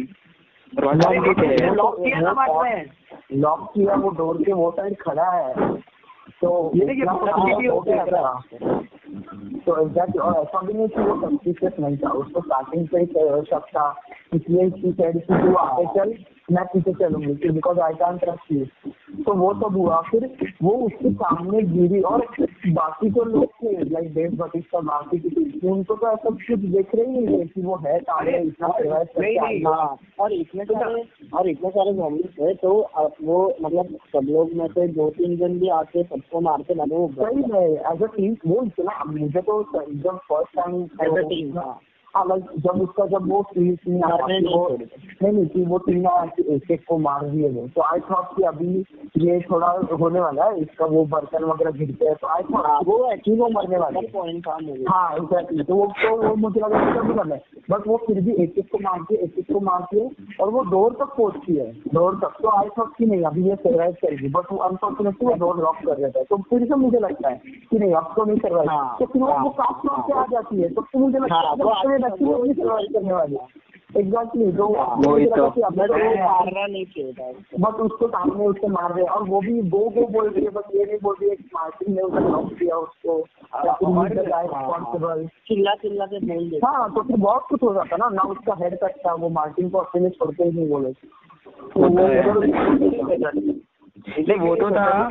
लॉक किया वो डोर के वो साइड खड़ा है, तो तो एग्जैक्टली। और ऐसा भी नहीं कि वो कंफ्यूज नहीं था, उसको स्टार्टिंग से ही शक था, इसलिए शी सेड कि तू आगे चल मैं पीछे चलूंगी because I can't trust you, तो वो सब हुआ। फिर वो उसके सामने गिरी और बाकी जो लोग थे लाइक देव बटिस्ता बाकी के उनको तो ऐसा कुछ देख रहे ही नहीं है कि वो है सारे इतना हाँ, और इतने सारे और इतने सारे जॉम्बीज थे तो वो मतलब सब लोग में से दो तीन जन भी आके सबको मारते मैंने वो सही है एज अ टीम। वो इतना मुझे तो एकदम first time as a team जब उसका जब वो तीन आने नहीं नहीं थी वो तीन एक एक को मार दिए गए, तो आई थॉट कि अभी ये थोड़ा होने वाला है इसका वो बर्तन वगैरह गिरते हैं, तो आई थॉट वो एक्चुअली वो मरने वाला पॉइंट काम हो गया। हाँ एग्जैक्टली, तो वो तो वो मुझे लगा कि करना है, बट वो फिर भी एक एक को मारती है एक एक को मारती है और वो डोर तक पहुँचती है डोर तक, तो आई थॉट कि नहीं अभी ये सर्वाइव करेगी, बट वो अनफॉर्चुनेटली वो डोर लॉक कर देता है, तो फिर से मुझे लगता है कि नहीं अब तो नहीं सर्वाइव, तो फिर वो काफ लॉक से आ जाती है, तो फिर मुझे लगता है करने वाली एग्जैक्टली तो बट उसको सामने उसको मार रहे और वो भी वो वो बोल रही है बस ये नहीं बोल रही है मार्टिन ने उसे लॉक किया उसको चिल्ला चिल्ला के बोल दे। हाँ तो फिर बहुत कुछ हो जाता ना ना, उसका हेड कट था वो मार्टिन को फिनिश करके ही नहीं बोले, नहीं वो तो था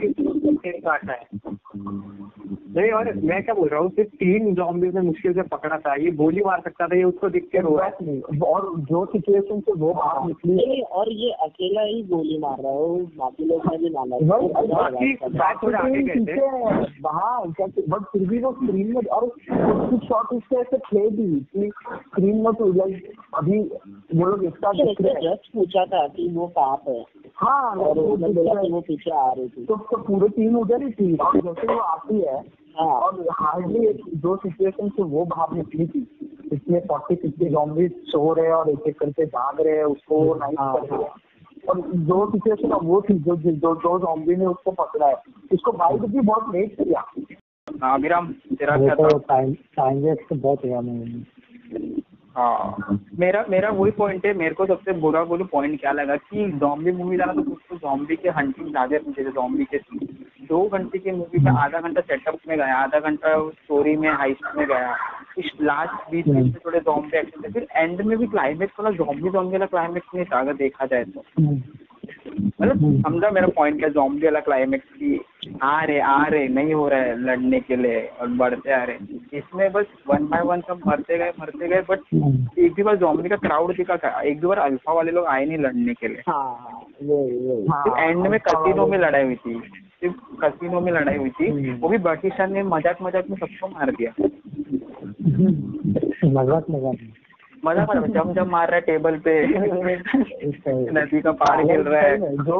काटा है नहीं। और मैं क्या बोल रहा हूँ सिर्फ तीन जॉम्बीज ने मुश्किल से पकड़ा था, ये गोली मार सकता था, ये उसको दिख के रोया नहीं और जो सिचुएशन से वो बाहर निकली और ये अकेला ही गोली मार रहा है, बाकी लोग ने भी मारा बट फिर भी वो स्क्रीन में और कुछ शॉट उससे ऐसे थे भी स्क्रीन में, तो अभी वो लोग इसका जस्ट पूछा था कि वो कहाँ पे। हाँ वो पीछे आ रही थी तो पूरे टीम उधर ही थी और जैसे वो आती है और हार्डली दो सिचुएशन से वो बाहर निकली थी, इसमें फोर्टी फिफ्टी जॉम्बीज सो रहे हैं और एक एक करके भाग रहे हैं उसको नाइट कर रहे हैं, और दो सिचुएशन अब वो थी जो दो जॉम्बी ने उसको पकड़ा है, इसको बाइक भी बहुत लेट किया। अभिराम तेरा क्या था? टाइम वेस्ट बहुत हुआ मैंने। हाँ मेरा मेरा वही पॉइंट है, मेरे को सबसे बुरा बोलो पॉइंट क्या लगा कि जॉम्बी मूवी डाला तो उसको जॉम्बी के हंटिंग ज्यादा जैसे जॉम्बी के दो घंटे की मूवी में आधा घंटा सेटअप में गया, आधा घंटा स्टोरी में हाइस्ट में गया, इस लास्ट बीच में थोड़े जॉम्बी एक्शन थे, फिर एंड में भी क्लाइमेक्स वाला जॉम्बी जॉम्बी वाला क्लाइमेक्स नहीं था अगर देखा जाए तो, मतलब समझा मेरा पॉइंट क्या जॉम्बी वाला क्लाइमेक्स की आ रहे आ रहे नहीं हो रहा है लड़ने के लिए और बढ़ते आ रहे, इसमें बस वन बाय वन सब मरते गए मरते गए बट एक भी बार जॉम्बी का क्राउड दिखा था, एक दो बार अल्फा वाले लोग आए नहीं लड़ने के लिए। हाँ, ये, ये, हाँ, एंड में कैसीनो में लड़ाई हुई थी, सिर्फ कैसीनो में लड़ाई हुई थी वो भी बाकिस्तान ने मजाक मजाक में सबको मार दिया, मजाक मजाक मजा मजा जम जम मार रहा है टेबल पे, नदी का पार खेल रहा है, जो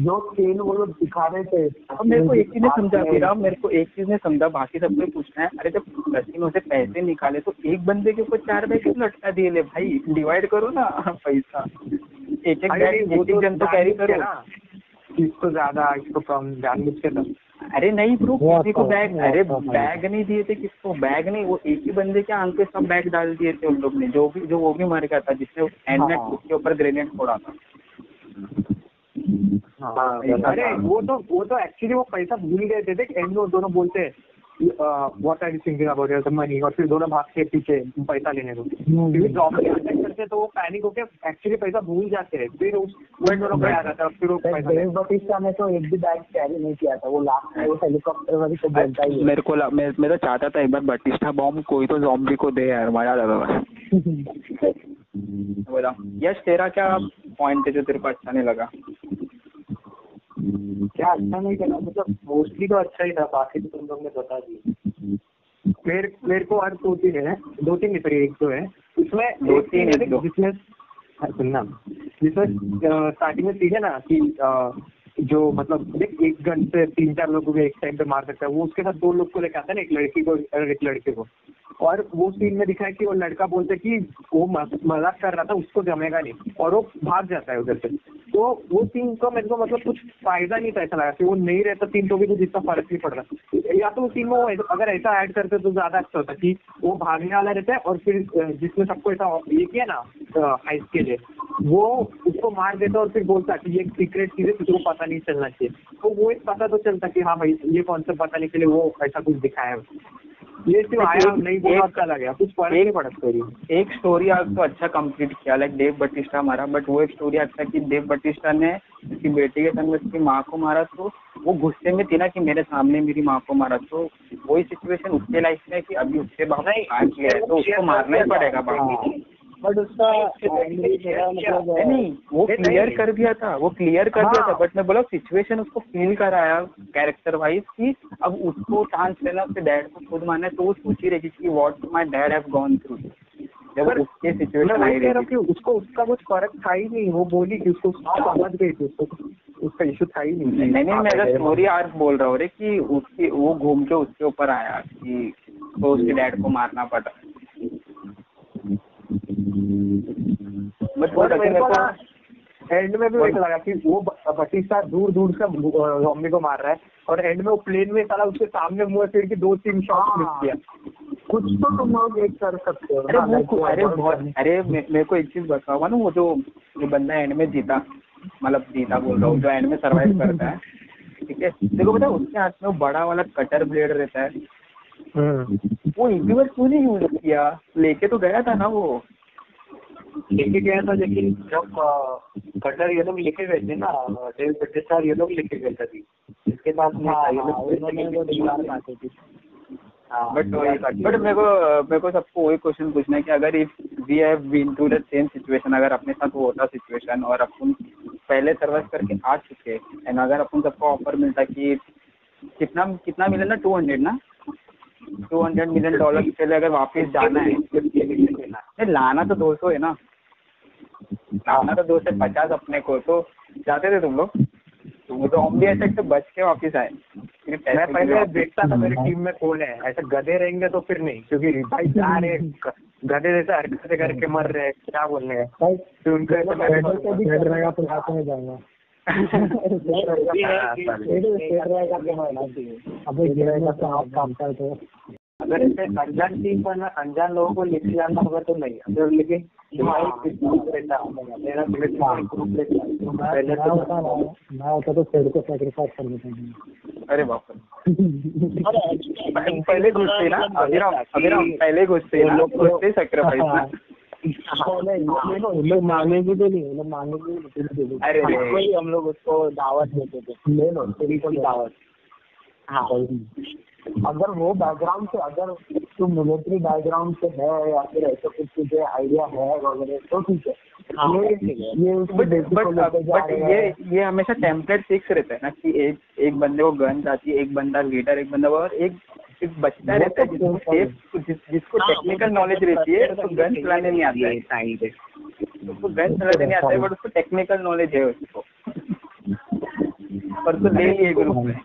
जो खेल वो लोग दिखा रहे थे। अब मेरे को एक चीज ने समझा मेरा मेरे को एक चीज ने समझा बाकी सबको पूछना है, अरे जब कैसीनो से पैसे निकाले तो एक बंदे के ऊपर चार पैसे लटका दिए, ले भाई डिवाइड करो ना पैसा, एक एक जन तो कैरी करो ना, इसको ज्यादा इसको कम जानबूझ के कम। अरे नहीं ब्रो किसी को बैग अरे बैग नहीं दिए थे किसको बैग नहीं, वो एक ही बंदे के आंख पे सब बैग डाल दिए थे उन लोग ने, जो भी जो वो भी मर गया था जिसने एंड में उसके ऊपर ग्रेनेड फोड़ा था। अरे वो तो वो तो एक्चुअली वो पैसा भूल गए थे, एंड में दोनों बोलते हैं what are you thinking about your money, और फिर दोनों भाग के पीछे पैसा लेने को, क्योंकि जॉम्बी अटैक करते तो वो पैनिक होके एक्चुअली पैसा भूल जाते हैं, फिर उस दोनों को याद आता है फिर वो पैसा। देव बटिस्ता ने तो एक भी बैग कैरी नहीं किया था, वो लास्ट में वो हेलीकॉप्टर वाली को बोलता ही मेरे को मैं तो चाहता था एक बार बटिस्टा बॉम्ब कोई तो जॉम्बी को दे यार, मजा लगा। यश तेरा क्या पॉइंट है जो तेरे को अच्छा नहीं लगा? क्या अच्छा नहीं लगा? मतलब मोस्टली तो अच्छा ही था, बाकी तो तुम लोग ने बता दिया। मेरे मेरे को आज दो तीन है, दो तीन नहीं सॉरी एक तो है उसमें, दो तीन जिसमें सुनना जिसमें स्टार्टिंग में सीख है ना कि जो मतलब एक गन से तीन चार लोगों को एक टाइम पे मार सकता है वो, उसके साथ दो लोग को लेकर आता है ना, एक लड़की को एक लड़के को, और वो सीन में दिखा है कि वो लड़का बोलता है कि वो मजाक कर रहा था उसको जमेगा नहीं और वो भाग जाता है उधर से। तो वो सीन का मेरे को मतलब कुछ फायदा नहीं था ऐसा लगा कि वो नहीं रहता सीन तो भी कुछ इतना फर्क नहीं पड़ रहा, या तो उस सीन में वो अगर ऐसा ऐड करते तो ज्यादा अच्छा होता कि वो भागने वाला रहता है और फिर जिसमें सबको ऐसा ये किया ना हाइट के लिए वो उसको मार देता और फिर बोलता कि ये सीक्रेट चीज है किसी को पता नहीं चलना चाहिए, तो वो एक पता तो चलता कि हाँ भाई ये कॉन्सेप्ट बताने के लिए वो ऐसा कुछ दिखाया है। ये सिर्फ आया नहीं बहुत अच्छा लगा, कुछ फर्क नहीं पड़ा स्टोरी। एक स्टोरी आपको अच्छा कंप्लीट किया लाइक डेव बटिस्टा हमारा, बट वो एक स्टोरी अच्छा कि डेव बटिस्टा ने उसकी बेटी के संग उसकी माँ को मारा तो वो गुस्से में थी ना कि मेरे सामने मेरी माँ को मारा, तो वही सिचुएशन उसके लाइफ में कि अभी उसके बाप ने काट लिया है तो उसको मारना ही पड़ेगा बाकी, बट उसका नहीं वो क्लियर कर दिया था, वो क्लियर कर दिया था बट मैं बोला सिचुएशन उसको फील कराया कैरेक्टर वाइज कि अब उसको चांस लेना उसके डैड को खुद मानना है, तो वो सोची रही कि what my dad have gone through, जब उसके सिचुएशन आई रही कि उसको उसका कुछ फर्क था ही नहीं, वो बोली कि उसको समझ गई थी उसको उसका इशू था ही नहीं। नहीं मैं अगर स्टोरी आर्क बोल रहा हूँ रे कि उसकी वो घूम के उसके ऊपर आया कि तो उसके डैड को मारना पड़ा, एंड में भी वैसा लगा कि वो बटिस्टा दूर दूर से ज़ॉम्बी को मार रहा है और एंड में वो प्लेन में साला उसके सामने मुंह फिर के दो तीन शॉट मिस किया, कुछ तो तुम लोग एक कर सकते हो। अरे बहुत अरे मेरे को एक चीज बताओ ना, वो जो बंदा एंड में जीता मतलब जीता बोल रहा हूँ जो एंड में सर्वाइव करता है ठीक है, देखो पता उसके हाथ में बड़ा वाला कटर ब्लेड रहता है, वो इंडिवर क्यों नहीं यूज किया? लेके तो गया था ना वो, लेके गया था लेकिन जब कटर ये लोग लेके गए थे ना डेविड बटिस्टा ये लोग लेके गए थे इसके बाद बट मेरे को मेरे को सबको वही क्वेश्चन पूछना है कि अगर if we have been to the same situation, अगर अपने साथ वो होता सिचुएशन और अपन पहले सर्वाइव करके आ चुके एंड अगर अपन सबको ऑफर मिलता कि कितना कितना मिला ना टू हंड्रेड ना टू हंड्रेड मिलियन डॉलर के लिए अगर वापस जाना है, लाना तो दो सौ है ना, लाना तो दो सौ पचास अपने को, तो जाते थे तुम लोग? वो तो ऑम्बी अटैक से बच के वापस आए। मैं पहले देखता था मेरी टीम में कौन है, ऐसे गधे रहेंगे तो फिर नहीं, क्योंकि भाई जा रहे गधे जैसे हरकतें करके मर रहे क्या बोलने का। अगर ऐसे अनजान टीम पर अनजान लोगों को लेके जाना होगा तो नहीं, लेकिन अरे बाप पहले घुसते ना पहले घुसते लोग लोग मांगेंगे तो नहीं, लोग मांगेंगे। अरे कोई हम लोग उसको दावत देते थे, ले लो तेरी कोई दावत। हाँ अगर वो बैकग्राउंड से अगर तुम मिलिट्री बैकग्राउंड से है या फिर ऐसा कुछ तुझे आइडिया है वगैरह तो ठीक है। ये ये हमेशा टेम्पलेट फिक्स रहता है ना कि एक एक बंदे को गन जाती है, एक बंदा लीडर, एक बंदा और एक बचता रहता है जिसको जिसको टेक्निकल नॉलेज रहती है उसको गन चलाने नहीं आता है, साइंस उसको गन चलाने नहीं आता है बट उसको टेक्निकल नॉलेज है उसको, पर तो ले लिए ग्रुप में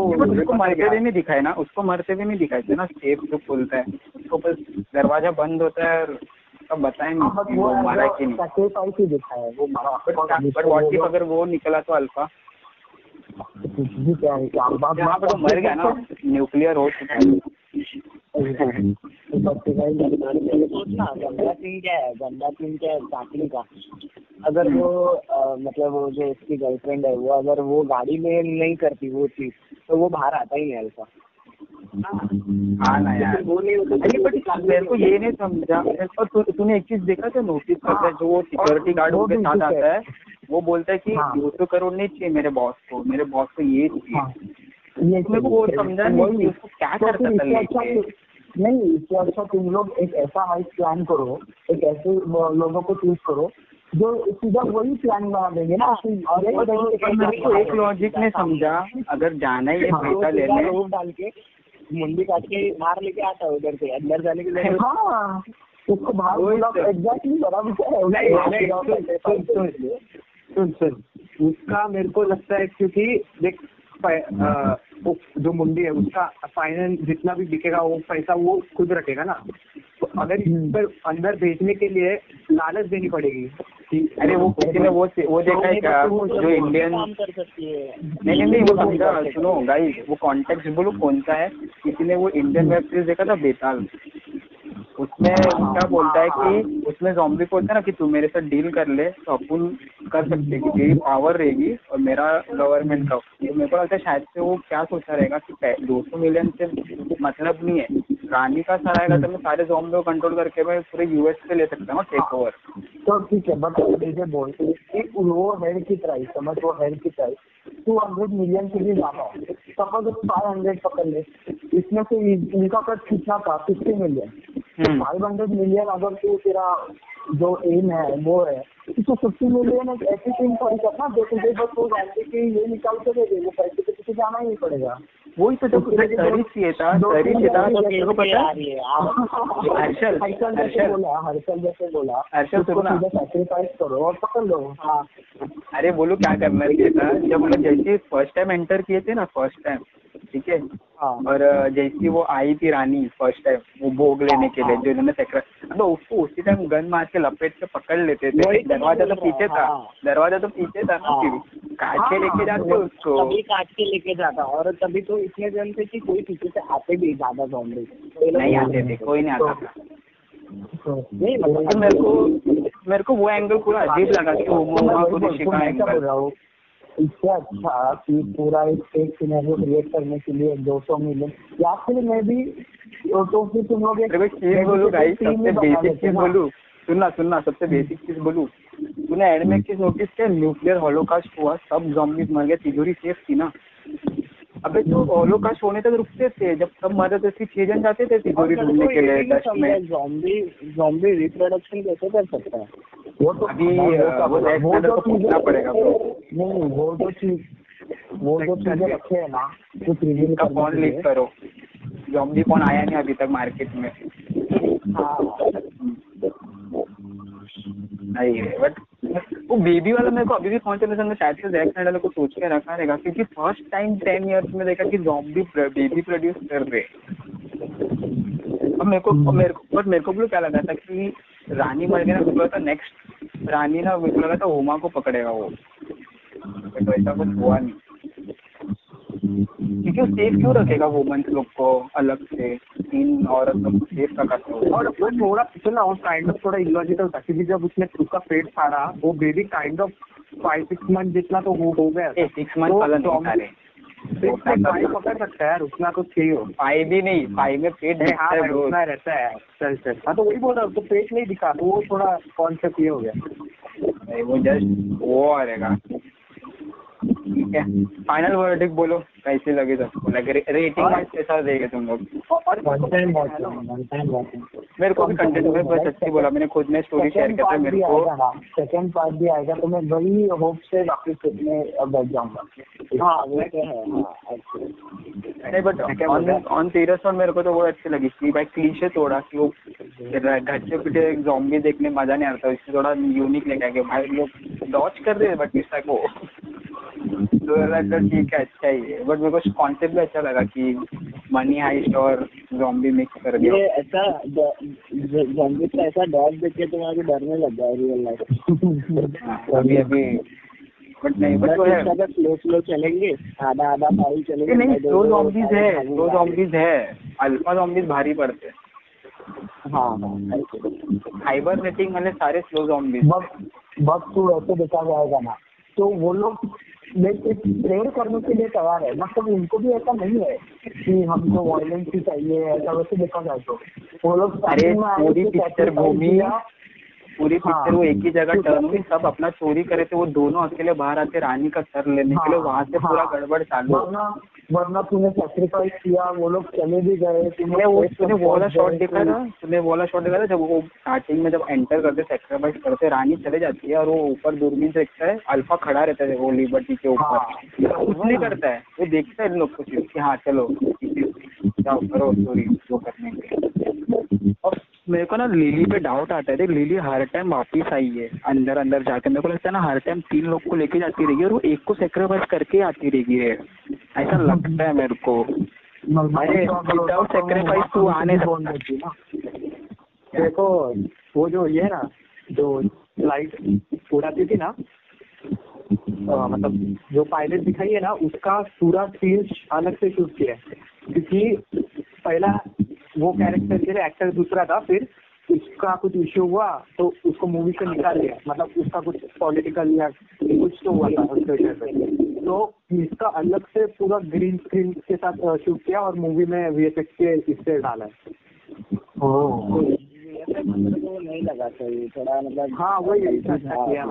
उसको मरते भी नहीं दिखाए ना, उसको मरते भी नहीं दिखाए थे ना, सेफ जो खुलता है उसको बस दरवाजा बंद होता है और सब बताए नहीं वो मारा कि नहीं दिखाया वो मारा, अगर वो निकला तो अल्फा मर गया ना, न्यूक्लियर हो चुका है। गंदा सीन क्या है, गंदा सीन क्या है चाकरी का, अगर वो मतलब वो जो इसकी गर्लफ्रेंड है वो अगर वो गाड़ी में नहीं करती वो चीज तो वो बाहर आता ही है अल्फा। हाँ ना यार वो नहीं होता, मेरे को ये नहीं समझा। और तूने एक चीज देखा क्या, नोटिस करता है जो वो सिक्योरिटी गार्ड के साथ आता है वो बोलता है कि दो सौ करोड़ नहीं चाहिए मेरे बॉस को, मेरे बॉस को ये चाहिए, मेरे को समझा नहीं उसको क्या करता था। नहीं इससे अच्छा तुम लोग एक ऐसा हाइट प्लान करो, एक ऐसे लोगों को चूज करो जो सीधा वही प्लान बना देंगे ना। और एक लॉजिक में समझा, अगर जाना ही डाल के मुंडी काट के बाहर लेके आता है उधर से अंदर जाने के लिए। हाँ उसको बाहर एग्जैक्टली बराबर सुन सुन उसका मेरे को लगता है, क्योंकि देख जो मुंडी है उसका फाइनेंस जितना भी बिकेगा वो पैसा वो खुद रखेगा ना, तो अगर इस पर अंदर भेजने के लिए लालच देनी पड़ेगी। अरे वो वो वो देखा है क्या जो इंडियन नहीं नहीं वो समझा। सुनो गाइस वो कॉन्टेक्स्ट बोलो कौन सा है, किसी ने वो इंडियन वेब सीरीज देखा था बेताल, उसमें क्या बोलता है कि उसमें जॉम्बी बोलता है ना कि तू मेरे साथ डील कर ले तो अपन कर सकते कि तेरी पावर रहेगी और मेरा गवर्नमेंट का। मेरे को लगता है शायद से वो क्या सोचा रहेगा कि दो सौ मिलियन से मतलब नहीं है, रानी का सर आएगा तो मैं सारे जॉम्बी को कंट्रोल करके मैं पूरे यूएस पे ले सकता हूँ टेक ओवर। तो ठीक है बट बोलते वो हेड की प्राइस समझ, वो हेड की प्राइस टू हंड्रेड मिलियन से भी ज्यादा हो, सपोज फाइव हंड्रेड पकड़ ले, इसमें से इनका कट कितना था fifty million five hundred million अगर तू तेरा जो एम है वो है तो फिफ्टी मिलियन एक ऐसी टीम पर करना जो तुझे बस वो जानते कि ये निकाल कर दे वो पैसे तो किसी जाना ही नहीं पड़ेगा। वही तो हर्षल जैसे बोला हर्षल जैसे बोला हर्षल सैक्रिफाइस करो और पकड़ लो। हाँ अरे बोलो क्या करना चाहिए था, जब हम जैसे फर्स्ट टाइम एंटर किए थे ना फर्स्ट टाइम ठीक है, और जैसी वो आई थी रानी फर्स्ट टाइम वो भोग लेने के लिए जो इन्होंने सेक्रेट तो उसको उसी टाइम गन मार के लपेट के पकड़ लेते थे, दरवाजा तो पीछे था दरवाजा तो पीछे था ना, काट के लेके जाते उसको तभी काट के लेके जाता। और तभी तो इतने जन थे कि कोई पीछे से आते भी ज्यादा ज़ॉम्बी नहीं आते थे, कोई नहीं आता था। नहीं मतलब मेरे को मेरे को वो एंगल पूरा अजीब लगा कि वो इससे अच्छा कि पूरा एक एक सिनेरियो क्रिएट करने के लिए दो सौ मिलियन या फिर मैं भी तो फिर तुम लोग बोलूँ सुनना सुनना सबसे बेसिक चीज बोलूँ। तूने एंड में किस नोटिस किया न्यूक्लियर हॉलोकास्ट हुआ सब ज़ॉम्बीज मर गए, तिजोरी सेफ थी ना। अबे जो हॉलोकास्ट होने तक रुकते थे, जब सब मर जाते थे छह जन जाते थे तिजोरी ढूंढने के लिए। ज़ॉम्बी ज़ॉम्बी रिप्रोडक्शन कैसे कर सकता है वो तो अभी वो तो पूछना पड़ेगा। नहीं वो जो चीज वो जो चीजें रखे है ना जो चीजें का पॉन लीक करो, ज़ॉम्बी पॉन आया नहीं अभी तक मार्केट में। हाँ नहीं बट वो बेबी वाला मेरे को अभी भी पहुंचने से शायद से जैक स्नाइडर को सोच के रखा रहेगा, क्योंकि फर्स्ट टाइम टेन इयर्स में देखा कि ज़ॉम्बी बेबी प्रोड्यूस कर रहे। अब मेरे को मेरे को बट मेरे को भी क्या लगा था कि रानी मर गई ना, मुझे लगा था नेक्स्ट रानी ना मुझे लगा था हुमा को पकड़ेगा वो, बट वैसा कुछ हुआ नहीं क्योंकि वो सेफ क्यों रखेगा वुमेन्स लोग को अलग से, तीन औरत लोग सेफ रखा था। और वो थोड़ा ना वो काइंड ऑफ थोड़ा इलॉजिकल था क्योंकि जब उसने उसका पेट फाड़ा वो baby kind of five six month जितना तो वो हो गया सिक्स मंथ अलग पकड़ सकता है यार उतना तो सही हो फाइव भी नहीं फाइव में पेट उतना रहता है। चल चल हाँ तो वही बोल रहा हूँ तो पेट नहीं दिखा तो वो थोड़ा कॉन्सेप्ट ये हो गया वो जस्ट वो आ रहेगा। फाइनल वर्डिक बोलो कैसे लगे सबको, लगे रेटिंग कैसा देगा तुम लोग? मेरे को भी कंटेंट में बहुत अच्छी बोला, मैंने खुद ने स्टोरी शेयर किया था। मेरे को सेकंड पार्ट भी आएगा तो मैं बड़ी होप से वापस देखने बैठ जाऊंगा। हाँ वो है बट ऑन सीरियस मेरे को तो बहुत अच्छी लगी कि भाई क्लीशे थोड़ा कि वो घच्चे पिटे ज़ॉम्बी देखने मजा नहीं आता, इससे थोड़ा यूनिक लेके आगे भाई लोग डॉच कर रहे बट किस को ठीक है अच्छा ही है। बट मेरे को कॉन्सेप्ट भी अच्छा लगा कि मनी हाइस्ट और ज़ॉम्बी मिक्स कर दिया। ये ऐसा ज़ॉम्बी का ऐसा डॉग देख के तो मुझे डरने लग गया रियल लाइफ अभी अभी बट नहीं बट अगर स्लो स्लो चलेंगे आधा आधा भारी चलेंगे। नहीं दो ज़ॉम्बीज है दो ज़ॉम्बीज है अल्फा ज़ॉम्बीज भारी पड़ते। हाँ हाइबर रेटिंग वाले सारे स्लो ज़ॉम्बीज बट तू ऐसे देखा जाएगा ना तो वो लोग प्रेयर करने के लिए तैयार है, मतलब उनको भी ऐसा नहीं है कि हमको वायलेंस ही चाहिए ऐसा। वैसे देखा जाए तो वो लोग पूरी पिक्चर घूमी पूरी पिक्चर वो एक ही जगह टर्न हुई, सब अपना चोरी करे थे वो दोनों अकेले बाहर आते रानी का सर लेने के लिए, वहाँ से पूरा गड़बड़ चालू। वरना तूने सैक्रिफाइस किया, वो लोग चले भी गए। तूने वो वाला शॉट देखा था तूने वो वाला शॉट देखा था जब वो स्टार्टिंग में जब एंटर करते सैक्रिफाइस करते रानी चले जाती है और वो ऊपर दूरबीन से देखता है, अल्फा खड़ा रहता है वो लिबर्टी के ऊपर, कुछ नहीं करता है, वो देखता है इन लोग को, हाँ चलो जाओ करो सॉरी जो करने के। और मेरे को ना लिली पे डाउट आता है, लिली हर टाइम वापिस आई है अंदर अंदर जाके, मेरे को लगता है ना हर टाइम तीन लोग को लेके जाती रहेगी और वो एक को सेक्रीफाइस करके आती रहेगी, ऐसा लगता है मेरे को। विदाउट सेक्रीफाइस तू आने से बोल देती ना। देखो वो जो ये है ना जो लाइट उड़ाती थी ना, मतलब जो पायलट दिखाई है ना उसका पूरा सीन अलग से शूट किया है, क्योंकि पहला वो कैरेक्टर के लिए एक्टर दूसरा था, फिर उसका कुछ इश्यू हुआ तो उसको मूवी से निकाल दिया, मतलब उसका कुछ पॉलिटिकल या कुछ तो हुआ था उसके वजह से, तो इसका अलग से पूरा ग्रीन स्क्रीन के साथ शूट किया और मूवी में वीएफएक्स के इससे डाला है। ओह नहीं लगा चाहिए थोड़ा, मतलब हाँ वही किया।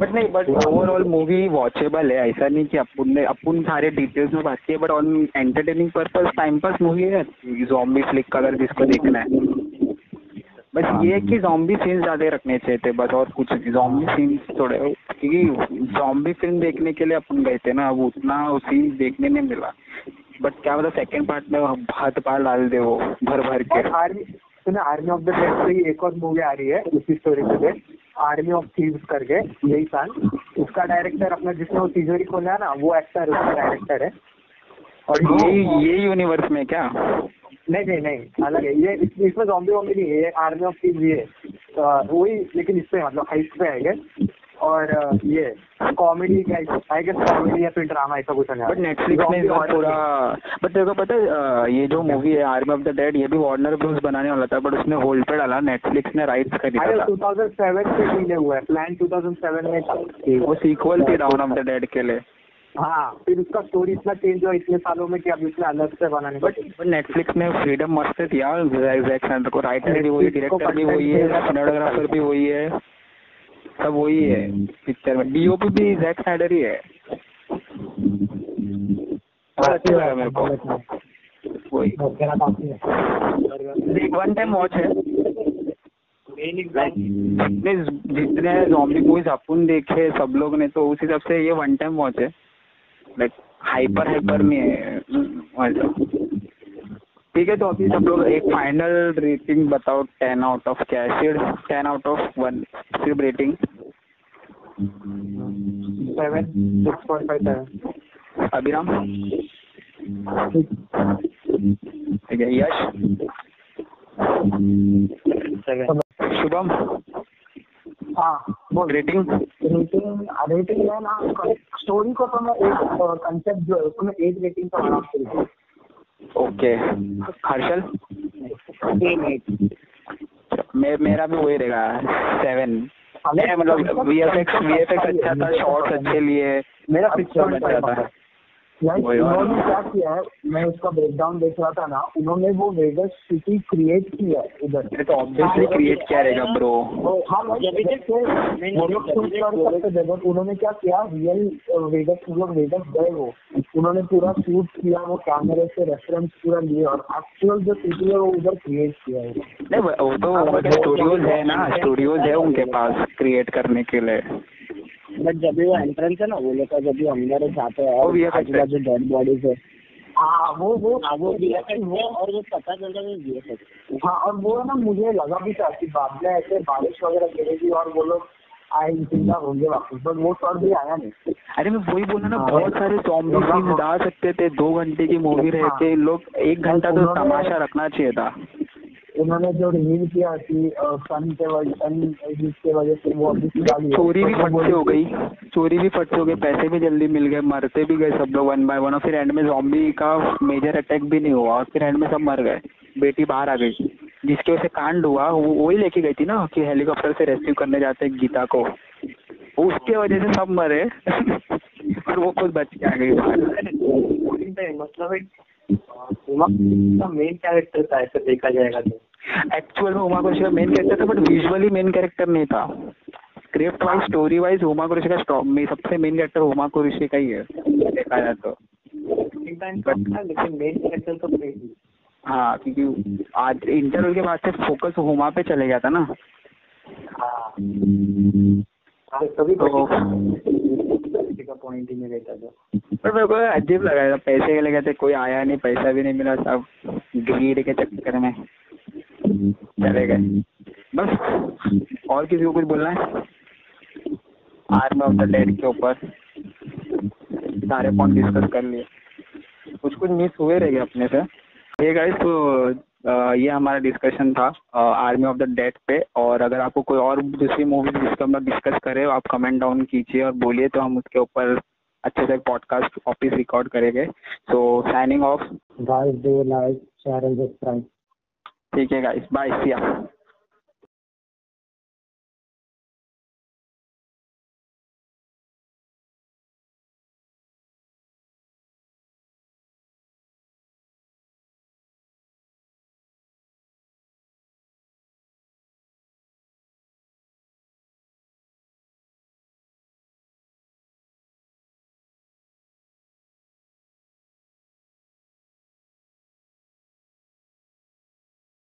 बट नहीं, बट ओवरऑल मूवी वॉचेबल है, ऐसा नहीं कि अपन ने अपन सारे डिटेल्स में बात की है, but on entertaining purpose time pass movie है। ज़ॉम्बी फ्लिक अगर जिसको देखना है, बस ये है कि ज़ॉम्बी सीन्स ज़्यादा रखने चाहिए थे बस, और कुछ ज़ॉम्बी सीन्स थोड़े, क्योंकि ज़ॉम्बी फिल्म देखने के लिए अपन गए थे ना, अब उतना सीन्स देखने नहीं मिला। बट क्या मतलब सेकेंड पार्ट में हाथ पार डाल दे वो भर भर के। आर्मी ऑफ द डेड से एक और मूवी आ रही है उसी स्टोरी पे, आर्मी ऑफ थीव्स करके, यही साल। उसका डायरेक्टर अपना जिसने वो तिजोरी खोला है ना वो एक्टर उसका डायरेक्टर है। और यही ये यूनिवर्स में क्या? नहीं नहीं नहीं अलग है ये, इसमें ज़ॉम्बी वॉम्बी नहीं है, आर्मी ऑफ थीव्स ये वही, लेकिन इसमें मतलब हाइट पे है ये, और ये कॉमेडी कॉमेडी या फिर ड्रामा ऐसा कुछ है। बट नेटफ्लिक्स में थोड़ा, बट तेरे को पता है ये जो मूवी है आर्मी ऑफ द डेड ये भी वार्नर ब्रोस बनाने वाला था, बट उसने होल्ड पे डाला, नेटफ्लिक्स ने राइट्स खरीदा था। दो हज़ार सात से डिले हुआ है, प्लान दो हज़ार सात में था वो सीक्वल थी डाउन ऑफ द डेड के लिए। हाँ फिर उसका स्टोरी इतना चेंज हुआ इतने सालों में कि अब इसमें अलग से बनाने। बट नेटफ्लिक्स में फ्रीडम मस्त थी यार, जैक स्नाइडर को, राइटर भी वही, डायरेक्टर भी वही है, सिनेमेटोग्राफर भी वही है, सब वही है पिक्चर में, डीओपी भी जैक स्नाइडर ही है। और अच्छा लगा मेरे को वही, वन टाइम वॉच है। जितने जितने ज़ॉम्बी मूवीज अपन देखे सब लोग ने, तो उस हिसाब से ये वन टाइम वॉच है, लाइक हाइपर हाइपर में है। ठीक है, तो अभी सब लोग एक फाइनल रेटिंग बताओ, टेन आउट ऑफ क्या है? सिर्फ टेन आउट ऑफ वन, सिर्फ rating seven six point five. Abhiram ठीक है, यश सेवन, शुभम हाँ बोल रेटिंग। रेटिंग रेटिंग है ना, स्टोरी को तो मैं एक कंसेप्ट जो है उसमें एक रेटिंग का आराम से। ओके हर्षल मे, मेरा भी वही रहेगा सेवन, मतलब वीएफएक्स वीएफएक्स अच्छा था, शॉट्स अच्छे लिए, मेरा पिक्चर अच्छा था। उन्होंने क्या किया है, मैं उसका ब्रेकडाउन देख रहा था ना, उन्होंने वो वेगस सिटी क्रिएट किया इधर, तो ऑब्वियसली क्रिएट किया रहेगा ब्रो। हाँ उन्होंने क्या किया, रियल वेगस हम लोग वेगस गए वो, उन्होंने पूरा शूट किया, वो कैमरे से रेफरेंस पूरा लिए और एक्चुअल जो सिटी है वो उधर क्रिएट किया है। नहीं वो तो स्टूडियोज है ना, स्टूडियोज है उनके पास क्रिएट करने के लिए। बट जब भी वो एंट्रेंस है ना वो लोग का, जब भी अंदर जाते हैं और आजू बाजू डेड बॉडीज है, हाँ वो वो वो और वो पता चल रहा है। हाँ और वो है ना, मुझे लगा भी था कि बाद में ऐसे बारिश वगैरह गिरेगी और वो लोग आए जिंदा होंगे वापस, बट वो शॉट भी आया नहीं। अरे मैं वही बोला ना, बहुत सारे ज़ॉम्बी सीन डाल सकते थे, दो घंटे की मूवी रहते, लोग एक घंटा तो तमाशा रखना चाहिए था। उन्होंने जो रिवील किया कि सन के वजह से वो चोरी भी फट से हो गई, चोरी भी फट से हो गई, पैसे भी जल्दी मिल गए, मरते भी गए सब लोग वन बाय वन, और फिर एंड में ज़ॉम्बी का मेजर अटैक भी नहीं हुआ और फिर एंड में सब मर गए, बेटी बाहर आ गई जिसकी वजह से कांड हुआ, वो वही लेके गई थी ना कि हेलीकॉप्टर से रेस्क्यू करने जाते गीता को, उसके वजह से सब मरे और वो खुद बच के आ गई बाहर। मतलब मेन कैरेक्टर था ऐसे देखा जाएगा तो, एक्चुअल में उमा कुरेशी का मेन कैरेक्टर था, बट विजुअली मेन कैरेक्टर नहीं था, script wise story wise Uma Qureshi का सबसे मेन कैरेक्टर उमा कुरेशी का ही है देखा जाए तो। लेकिन मेन कैरेक्टर तो ही। हाँ, क्योंकि आज इंटरवल के बाद से फोकस हुमा पे चले जाता ना। हाँ। तो पॉइंट ही नहीं रहता था। पर मेरे को अजीब लगा था, पैसे के लिए कहते कोई आया नहीं, पैसा भी नहीं मिला, सब ग्रीड के चक्कर में चले गए। बस और किसी को कुछ बोलना है आर्मी ऑफ द डेड के ऊपर? सारे पॉइंट डिस्कस कर लिए, कुछ कुछ मिस हुए रह गए अपने से। ये गाइस, तो ये हमारा डिस्कशन था आर्मी ऑफ द डेड पे। और अगर आपको कोई और दूसरी मूवी जिसको हम लोग डिस्कस करें, आप कमेंट डाउन कीजिए और बोलिए, तो हम उसके ऊपर अच्छे से पॉडकास्ट ऑफिस रिकॉर्ड करेंगे। So signing off guys, do like share and subscribe. ठीक है गाइस, बाय, सी यू।